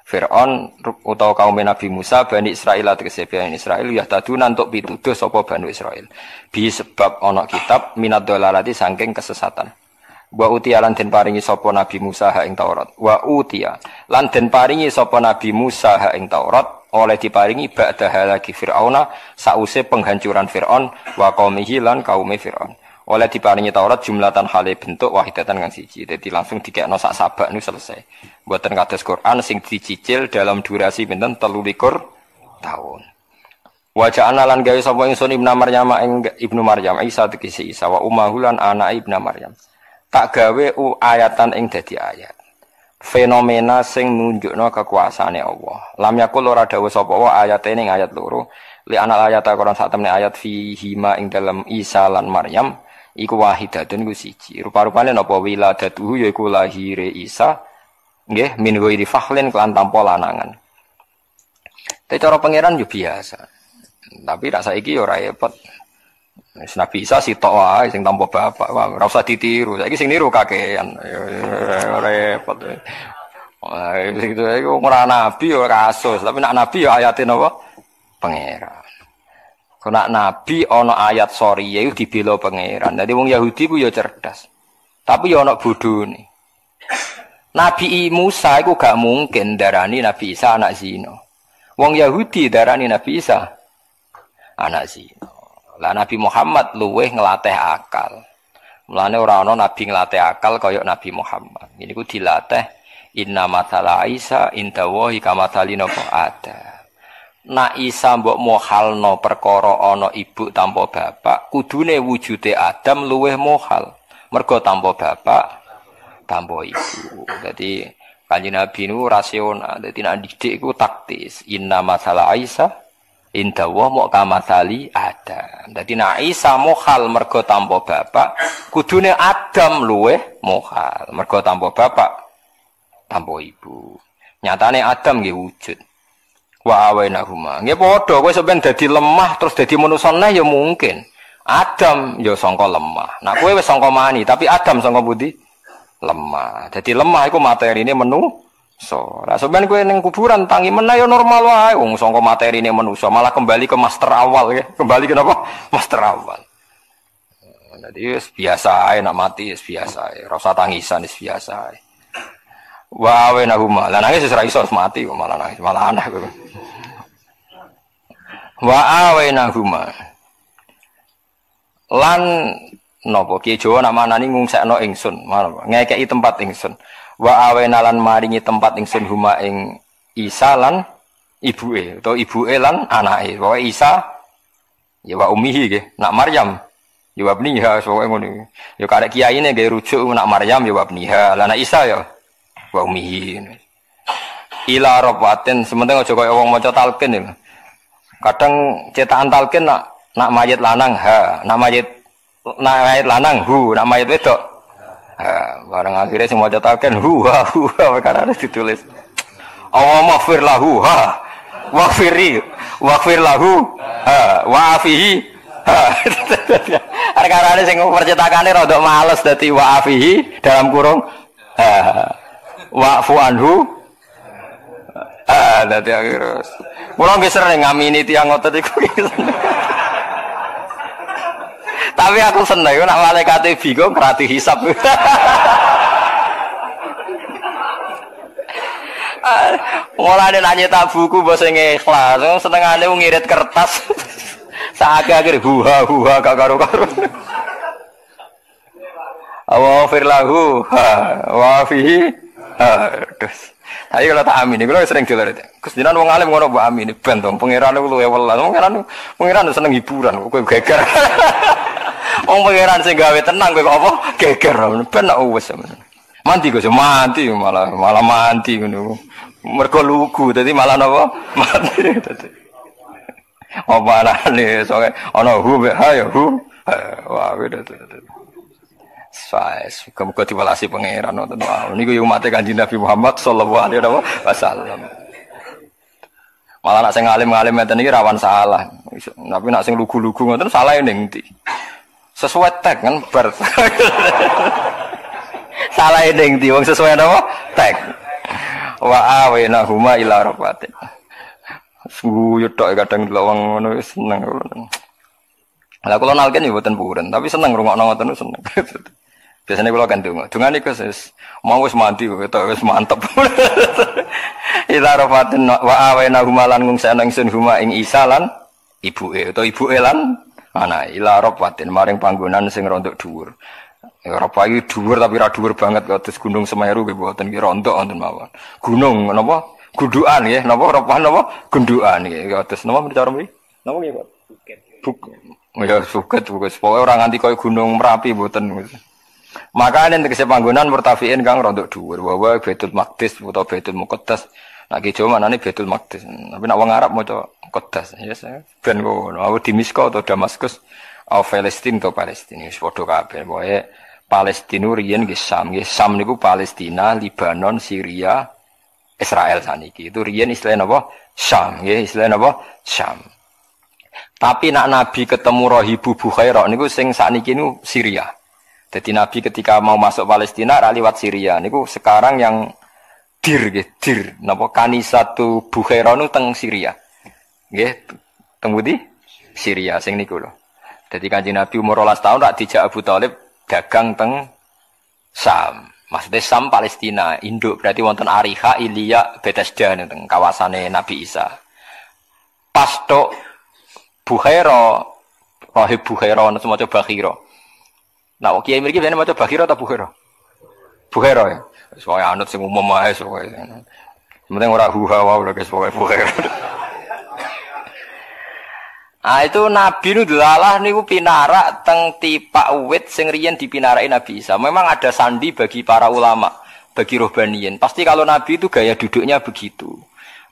Fir'aun utawa kaume Nabi Musa Bani Israil tegese Bani Israil ya taduna entuk pituduh sapa Bani Israil bi sebab ana kitab minad dhalalati saking kesesatan wa utia lan den paringi sapa Nabi Musa ha ing Taurat wa utia lan den paringi sapa Nabi Musa ha ing Taurat oleh diparingi ba'da halaki Fir'auna sause penghancuran Fir'aun wa qaumihi lan kaume Fir'aun oleh diparingi Taurat jumlatan hale bentuk wahidatan kang siji dadi langsung dikekno sak sabak niku selesai mboten kados Quran sing dicicil dalam durasi pinten 13 tahun wa ja'ana lan gawe sapa ingsun Ibnu Maryam Isa tegese Isa wa ummahu lan anak Ibnu Maryam tak gawe ayatan ing dadi ayat fenomena sing nunjukno kekuasaane Allah. Lam yakul ora dawuh sapa wae ayate ning ayat loro. Li anal ayata Quran sak temne ayat fi hima ing dalem Isa lan Maryam iku wahidatun iku siji. Rupa-rupane napa wiladatuhu yaiku lahire Isa nggih min ghairi fahlin kelan tanpa lanangan. Te cara pangeran yo biasa. Tapi rak saiki yo ora repot. Nabi Isa sitok wae sing tampa bapak wae ora usah ditiru. Saiki sing niru kakean repot. Wah gitu iku ora nabi ora kasus, tapi nek nabi ya ayate napa? Pangeran. Kok nek nabi ana ayat soriye iku dibela pangeran. Dadi wong Yahudi ku ya cerdas. Tapi ya ana bodhone. Nabi Musa iku gak mungkin darani Nabi Isa anak zina. Wong Yahudi darani Nabi Isa anak zina. Lah Nabi Muhammad luweh nglatih akal. Mulane ora ana nabi nglatih akal kaya Nabi Muhammad. Ini ku dilatih inna matala Isa indawahi kamatalina ada. Na Isa mbok mohalno perkara ana ibu tanpa bapak, kudune wujude Adam luweh mohal. Mergo tanpa bapak, tanpa ibu. Dadi Kanjeng Nabi niku rasional, dadi nek didik iku taktis. Inna matala Isa Indawah mau kamasali Adam. Jadi Isa mohal mergo tanpa bapak. Kudune Adam luweh mohal mergo tanpa bapak, tanpa ibu. Nyatane Adam nggih wujud. Wa awainahuma. Nggih padha kowe sampeyan dadi lemah terus dadi manusa neh ya mungkin. Adam ya sangka lemah. Nah kowe wis sangka mani, tapi Adam sangka pundi? Lemah. Jadi lemah iku materine menu. So, nah sebenarnya gue neng kuburan tangi mana ya normal wae, wong songko materi ini manusia malah kembali ke master awal ya, kembali ke apa? Master awal. Jadi biasa ae nak mati biasa ae, rasa tangisan biasa ae. Wah, wae nahuma, lah nangis seserai sos mati, malah nangis malah aneh. Wah, wae nahuma, lan nopo kiejo nama nani ngungsekno ingsun, malah ngekei tempat ingsun. Wa awenalan maringi tempat ingsun huma ing Isa lan ibuke utawa ibuke lan anake. Pokoke Isa ya wa ummihi nggih, nak Maryam ya wa bniha pokoke ngono iki. Ya karek kiyaine nggih rujuk nak Maryam ya wa bniha, lan nak Isa ya wa ummihi. Ila rabatin sementara aja kaya wong maca talqin ya. Kadang cetakan talqin nak mayit lanang ha, nak mayit lanang hu, nak mayit wedok. Barang akhirnya semua cetakan huha huha karena harus ditulis Allahumma ghfir lahu ha waghfiri waghfir lahu ha waafihi ha karena sing percetakane rada males dadi waafihi dalam kurung wa'fu anhu dadi akhir kula nggih sering ngamini tiyang ngoten iku tapi aku seneng nak malaikate bingung rati hisab. Ora ada nanya tabuku bos sing ikhlas, senengane ngirit kertas. Saage-age huha huha gak karo-karo. Awafir lahu wa fihi. Terus. Ayo kalau tak amini, kalau sering dilihat itu. Kesedihan wong alim ngono mbok amini ben dong pangeran luwe welas. Pangeran seneng hiburan kowe geger. Wong pangeran sing gawe tenang kowe kok apa geger ben nak wes. Mandi kowe mati malah mati ngono. Mergo lugu dadi malah napa? Mati dadi. Apa arane soke ana hu ya hu. Wah dadi. Saes muga-muga diwelasi pangeran wonten wau niku yo umat Kanjeng Nabi Muhammad sallallahu alaihi wasallam. Malah nek sing alim-alim mboten iki rawan salah. Tapi nek sing lugu-lugu ngoten salah ning ndi? Sesuai tag kan bar. Salah ning ndi wong sesuai napa? Tag. Wa awena huma ila rabbati. Suyu tok kadang lawang ngono wis seneng. Lah kula nalken yo mboten purun, tapi seneng ngrungokno ngoten seneng. Biasanya kula kan donga. Donga niku mau wis mandi ketok wis mantep. Ila rafatin wa awaina humalan ngungsen ingsun huma ing Isa lan ibuke utawa ibuke lan anak. Ila rafatin maring panggonan sing rontok dhuwur. Ya rapa iki dhuwur tapi ora dhuwur banget kados Gunung Semeru nggih mboten ki rontok wonten mawon. Gunung napa? Gundukan nggih, napa rapa napa gundukan nggih kados napa cara mriki? Napa nggih, Pak? Bukit. Ya suket wis pokoke ora nganti kaya Gunung Merapi mboten. Makane tegese panggonan murtafiin kang rontok dhuwur. Wae Baitul Maqdis utawa Baitul Muqaddas. Nek ijo manane Baitul Maqdis. Tapi nek wong Arab maca Qaddas ya ben ngono. Awak di Miska utawa Damaskus, awak Palestina utawa Palestina wis padha kabeh. Pokoke Palestina riyen nggih Sam. Nggih Sam niku Palestina, Lebanon, Syria, Israel saniki. Itu riyen istilah napa? Sam. Nggih istilah napa? Sam. Tapi nak Nabi ketemu Rohibu Bukhairah niku sing sakniki niku Syria. Jadi Nabi ketika mau masuk Palestina ra liwat Syria. Niku sekarang yang dir nggih, dir napa Kanisatu Bukhairah niku teng Syria. Nggih, teng pundi? Syria sing niku lho. Dadi Kanjeng Nabi umur 12 tahun rak dijak Abu Thalib dagang teng Sam. Maksudnya Sam Palestina, induk berarti wonten Ariha, Ilya, Bethesda teng kawasane Nabi Isa. Pas tok Bukhairah, Rahib Bukhairah, semua coba Bukhairah. Nah, kiai mriki biasanya maca Bukhairah atau Bukhairah? Bukhairah ya. Soalnya anut sing umum ae soalnya. Sementara orang huha wau lho guys, soalnya Bukhairah. Ah itu Nabi nu delalah niku pinarak teng tipak uwit sing riyen dipinaraki Nabi Isa. Memang ada sandi bagi para ulama, bagi rohbaniyin. Pasti kalau Nabi itu gaya duduknya begitu.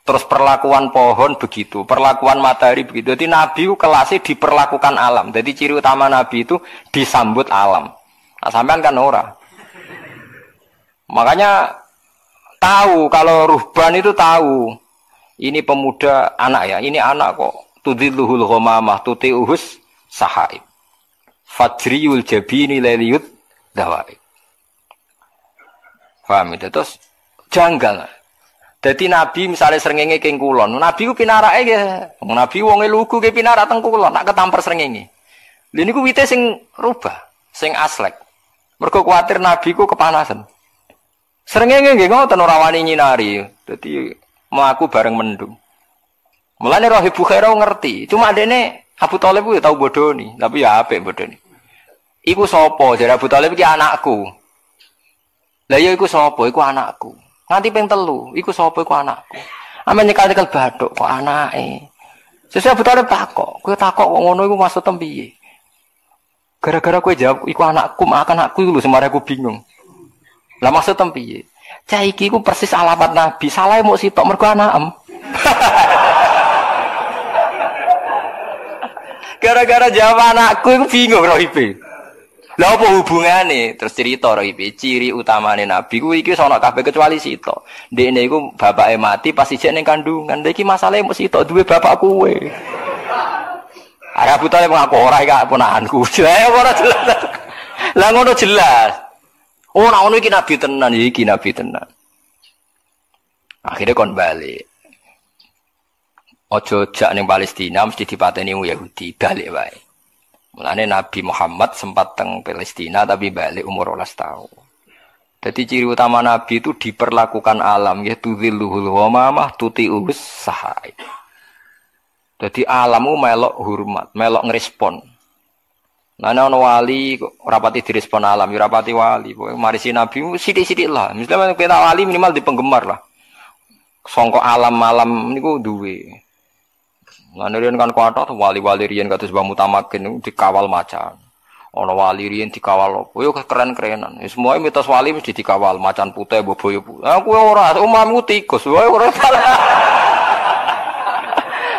Terus perlakuan pohon begitu, perlakuan matahari begitu. Jadi Nabi kelasnya diperlakukan alam. Jadi ciri utama Nabi itu disambut alam. Nah, sampean kan ora. Makanya tahu kalau ruhban itu tahu. Ini pemuda anak ya, ini anak kok. Tudilluhul ghamamah tuti'uhus sahaib. Fajriyul jabini lailiyud dawaib. Paham itu? Terus janggal. Jadi Nabi misalnya srengenge keng kulon, Nabi ku pinarake nggih. Nabi wonge lugu nggih pinarak teng kulon, nak ketampar srengenge. Lha niku wite sing rubah, sing aslek. Mergo kuwatir Nabi ku kepanasan. Srengenge nggih ngoten ora wani nyinari. Dadi mlaku bareng mendung. Mulane Rohib Bukhairah ngerti, cuma dene Abu Thalib ku tau bodoni, tapi ya apik bodoni. Iku sapa? Jare Abu Thalib iki anakku. Lah ya iku sapa? Iku anakku. Nanti ping telu, iku sapa iku anakku. Ame nyekel-nyekel bathuk kok anake. Sesuk betone takok, kowe takok kok ngono iku maksud tem piye? Gara-gara kowe jawab iku anakku, maka anakku lho semare aku bingung. Lah maksud tem piye? Cah iki iku persis alamat Nabi, salahe mok sitok mergo anakem. Gara-gara jawab anakku iku bingung Rohibe. Lha apa hubungane? Terus cerita iki ciri utamane Nabi kuwi iki ana kabeh kecuali sito. Ndekne iku bapake mati pas isih ning kandungan. Lha iki masalahe mesti sito duwe bapak kuwe. Arep putane ngaku ora iki ponakanku. Lah ora jelas. Lah ngono jelas. Oh nek ngono iki Nabi tenan, ya iki Nabi tenan. Akhire kon bali. Ojo jak ning Palestina mesti dipateni wong Yahudi, balik wae. Mulane Nabi Muhammad sempat teng Palestina tapi balik umur 11 tahun. Jadi ciri utama Nabi itu diperlakukan alam, yaitu dzilluhul ghamamah tuti'us sahaib. Jadi alammu melok hormat, melok ngerespon. Nah ana wali rapati direspon alam, ya rapati wali. Mari si Nabi sithik-sithik lah. Misalnya kita wali minimal di penggemar lah. Songkok alam-alam niku duwe. Nganirian kan kuatat, wali-wali rian katus bambu tamakin dikawal macan. Ono wali rian dikawal apa? Yo keren-kerenan. Semua mitos wali mesti dikawal macan putih, boboyo putih. Aku ora, umamu tikus, wae ora salah.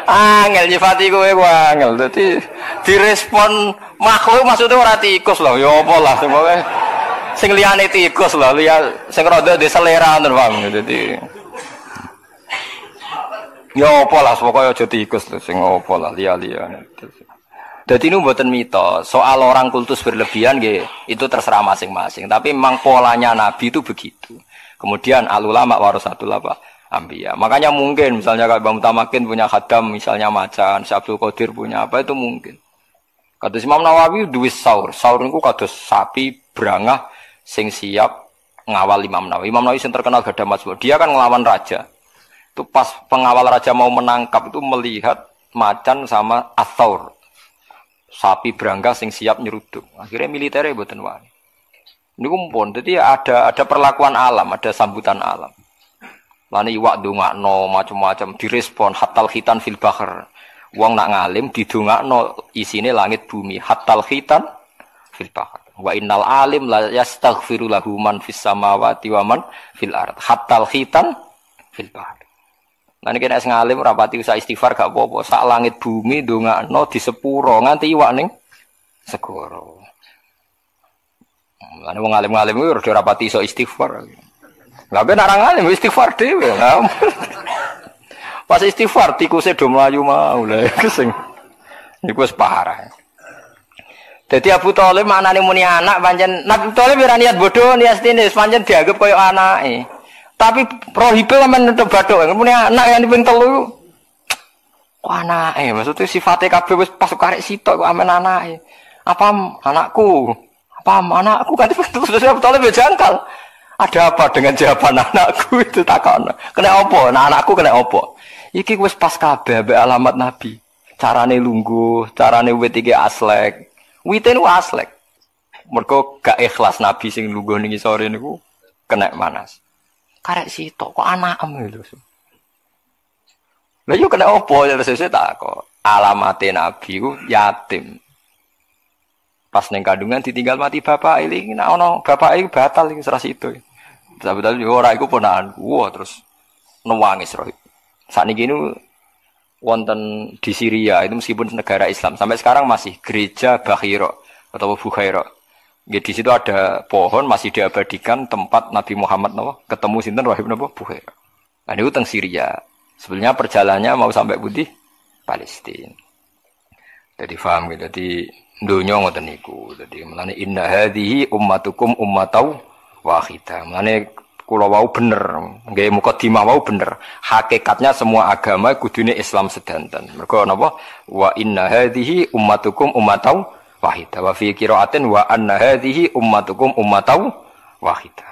Angel nyifati kowe angel. Dadi direspon makhluk maksudnya ora tikus lho. Ya apa lah semoga sing liyane tikus lho, liya sing rada di selera ngono, Bang. Dadi ya apa lah, pokoknya aja tikus sing apa lah, liya-liya. Jadi ini buatan mitos, soal orang kultus berlebihan gitu, itu terserah masing-masing. Tapi memang polanya Nabi itu begitu. Kemudian al-ulama warasatul anbiya. Makanya mungkin misalnya kalau Imam Tamakin punya khadam, misalnya macan, Syabdul Qadir punya apa, itu mungkin. Kados Imam Nawawi duwe saur, saur niku kados sapi berangah sing siap ngawal Imam Nawawi. Imam Nawawi yang terkenal gadah mazmur, dia kan ngelawan raja. Itu pas pengawal raja mau menangkap itu melihat macan sama athaur, sapi berangga sing siap nyeruduk. Akhirnya militernya boten wani. Ini kumpul. Jadi ada perlakuan alam, ada sambutan alam. Lani iwak dongakno macam-macam direspon. Hatal khitan fil bahr. Wong nak ngalim didongakno isine langit bumi. Hatal khitan fil bahr. Wa innal alim la yastaghfiru lahu man fis samawati wa man fil ard. Hatal khitan fil bahr. Nah ini kena ngalim rapati usah istighfar gak apa-apa. Sak langit bumi dongakno di sepuro nganti iwak ning segoro. Lah wong ngalim-ngalim kuwi ora rapati iso istighfar. Lah ben ora ngalim istighfar dhewe. Pas istighfar tikuse do mlayu mau lha kesing. Iku wis parah. Dadi Abu Thalib maknane muni anak pancen Abu Thalib ora niat bodho niatine pancen dianggep koyo anake. Tapi Rohibe sampean tetep bathuk. Mune anak yang ping 3. Kok anake? Maksudnya sifate kabeh wis pas karek sitok kok amen anake. Apa anakku? Apa anakku kan terus Abu Thalib jangkal. Ada apa dengan jawaban anakku itu takon. Kena apa? Nah, anakku kena apa? Iki wis pas kabeh ambek alamat Nabi. Carane lungguh, carane wit iki aslek. Wite niku aslek. Mergo gak ikhlas Nabi sing lungguh ning sore niku kena manas. Karek sitok kok anakem lho. Lah yo kena opo ya terus tak kok. Alamate Nabi ku yatim. Pas ning kandungan ditinggal mati bapak iki nek ana bapak iki batal iki serasi itu. Terus Abu Thalib yo ora iku ponakanku terus nangis roh. Saat ini wonten di Syria itu meskipun negara Islam sampai sekarang masih gereja Bahira atau Bukhaira. Ya, di situ ada pohon masih diabadikan tempat Nabi Muhammad napa ketemu sinten Rahib napa Bukhaira. Nah niku teng Syria. Sebenarnya perjalanannya mau sampai putih Palestina. Jadi paham gitu. Jadi dunia ngoten niku. Jadi melane inna hadhihi ummatukum ummatan wahidah. Melane kula wau bener, nggih mukadimah wau bener. Hakikatnya semua agama kudune Islam sedanten. Mergo napa? Wa inna hadhihi ummatukum ummatan wahidah. Wa fi qira'atin wa anna hadhihi ummatukum ummatan wahidah.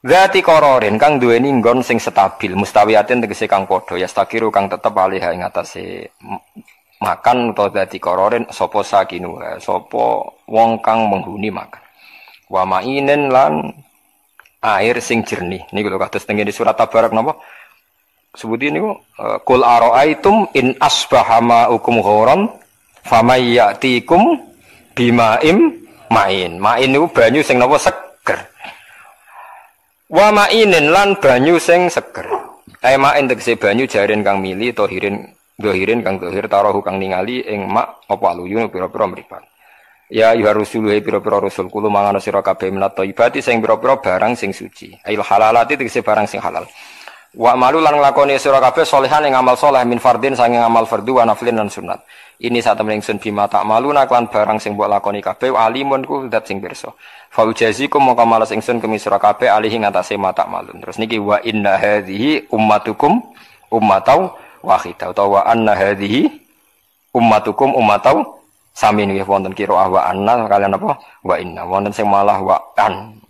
Dzati qararin kang duweni nggon sing stabil, mustawiyatin tegese kang padha, yastakiru kang tetep alih ing atase makan utawa dzati qararin sapa sakinu, sapa wong kang menghuni makan. Wa ma'inen lan air sing jernih. Niku lho kados teng ngene surat Tabarak napa? Sebuti niku qul araaitum in asbaha ma'ukum ghauran famay ya'tikum bima'im ma'in. Ma'in niku banyu sing napa seger. Wa ma'inen lan banyu sing seger. Ae ma'in tegese banyu jaren kang mili tahirin dhahirin kang dhahir tarahu kang ningali ing mak apa aluyun pira-pira mripat. Ya ayuhar rusuluhi pira-pira rusul kulu mangana sira kabeh minat thayyibati sing pira-pira barang sing suci. Ail halalati tegese barang sing halal. Wa amalu lan nglakoni sira kabeh salihan ing amal saleh min fardhin sanging amal fardhu wa naflin lan sunat. Ini satemene ingsun bima ta'maluna lan barang sing mbok lakoni kabeh alimun ku zat sing pirsa. Fa ujazikum maka malas ingsun kemi sira kabeh alihi ngatasé mata malun. Terus niki wa inna hadhihi ummatukum ummatan wahidah utawa anna hadhihi ummatukum ummatan sami nggih wonten kira wa anna kalian apa wa inna wonten sing malah wa an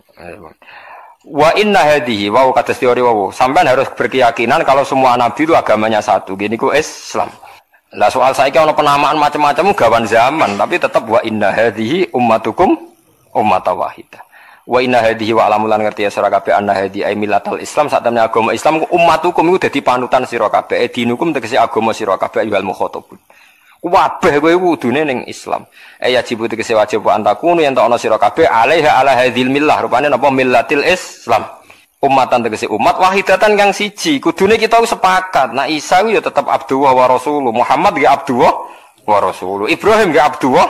wa inna hadhihi wa kados teori wa sampean harus berkeyakinan kalau semua nabi itu agamanya satu gini ku Islam. Lah soal saiki ana penamaan macam-macam gawan zaman tapi tetap wa inna hadhihi ummatukum ummatan wahidah. Wa inna hadhihi wa alamulan ngerti ya sira kabeh anna hadhi ai millatal Islam satemene agama Islam ummatukum iku dadi panutan sira kabeh dinukum tegese agama sira kabeh wal mukhatabun. Kabeh kowe wudune ning Islam. Ya wajib tegese wajib antakunu yen ta ana sira kabeh alaiha ala hadzil millah rupane napa millatil Islam. Ummatan tegese umat wahidatan kang siji. Kudune kita sepakat. Nah Isa ku ya tetep Abdullah wa Rasul. Muhammad ge Abdullah wa Rasul. Ibrahim ge Abdullah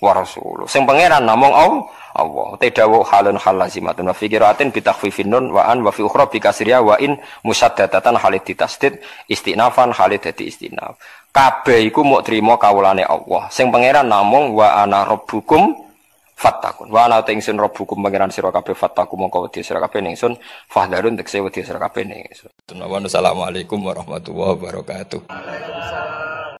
wa Rasul. Sing pangeran namung Allah. Tadawu halun halazimatun wa fikiratin bi takhfifin nun wa an wa fi ukhra bi kasriya wa in musaddadatan halid tasdid istinafan halid dadi istinaf. Kabeh iku muk trima kawulane Allah. Sing pangeran namung wa ana rabbukum fattaqun. Wa ana ingsun rabbukum pangeran sira kabeh fattaqu mongko wedi sira kabeh ingsun fahdarun tekse wedi sira kabeh ingsun. Assalamualaikum warahmatullahi wabarakatuh.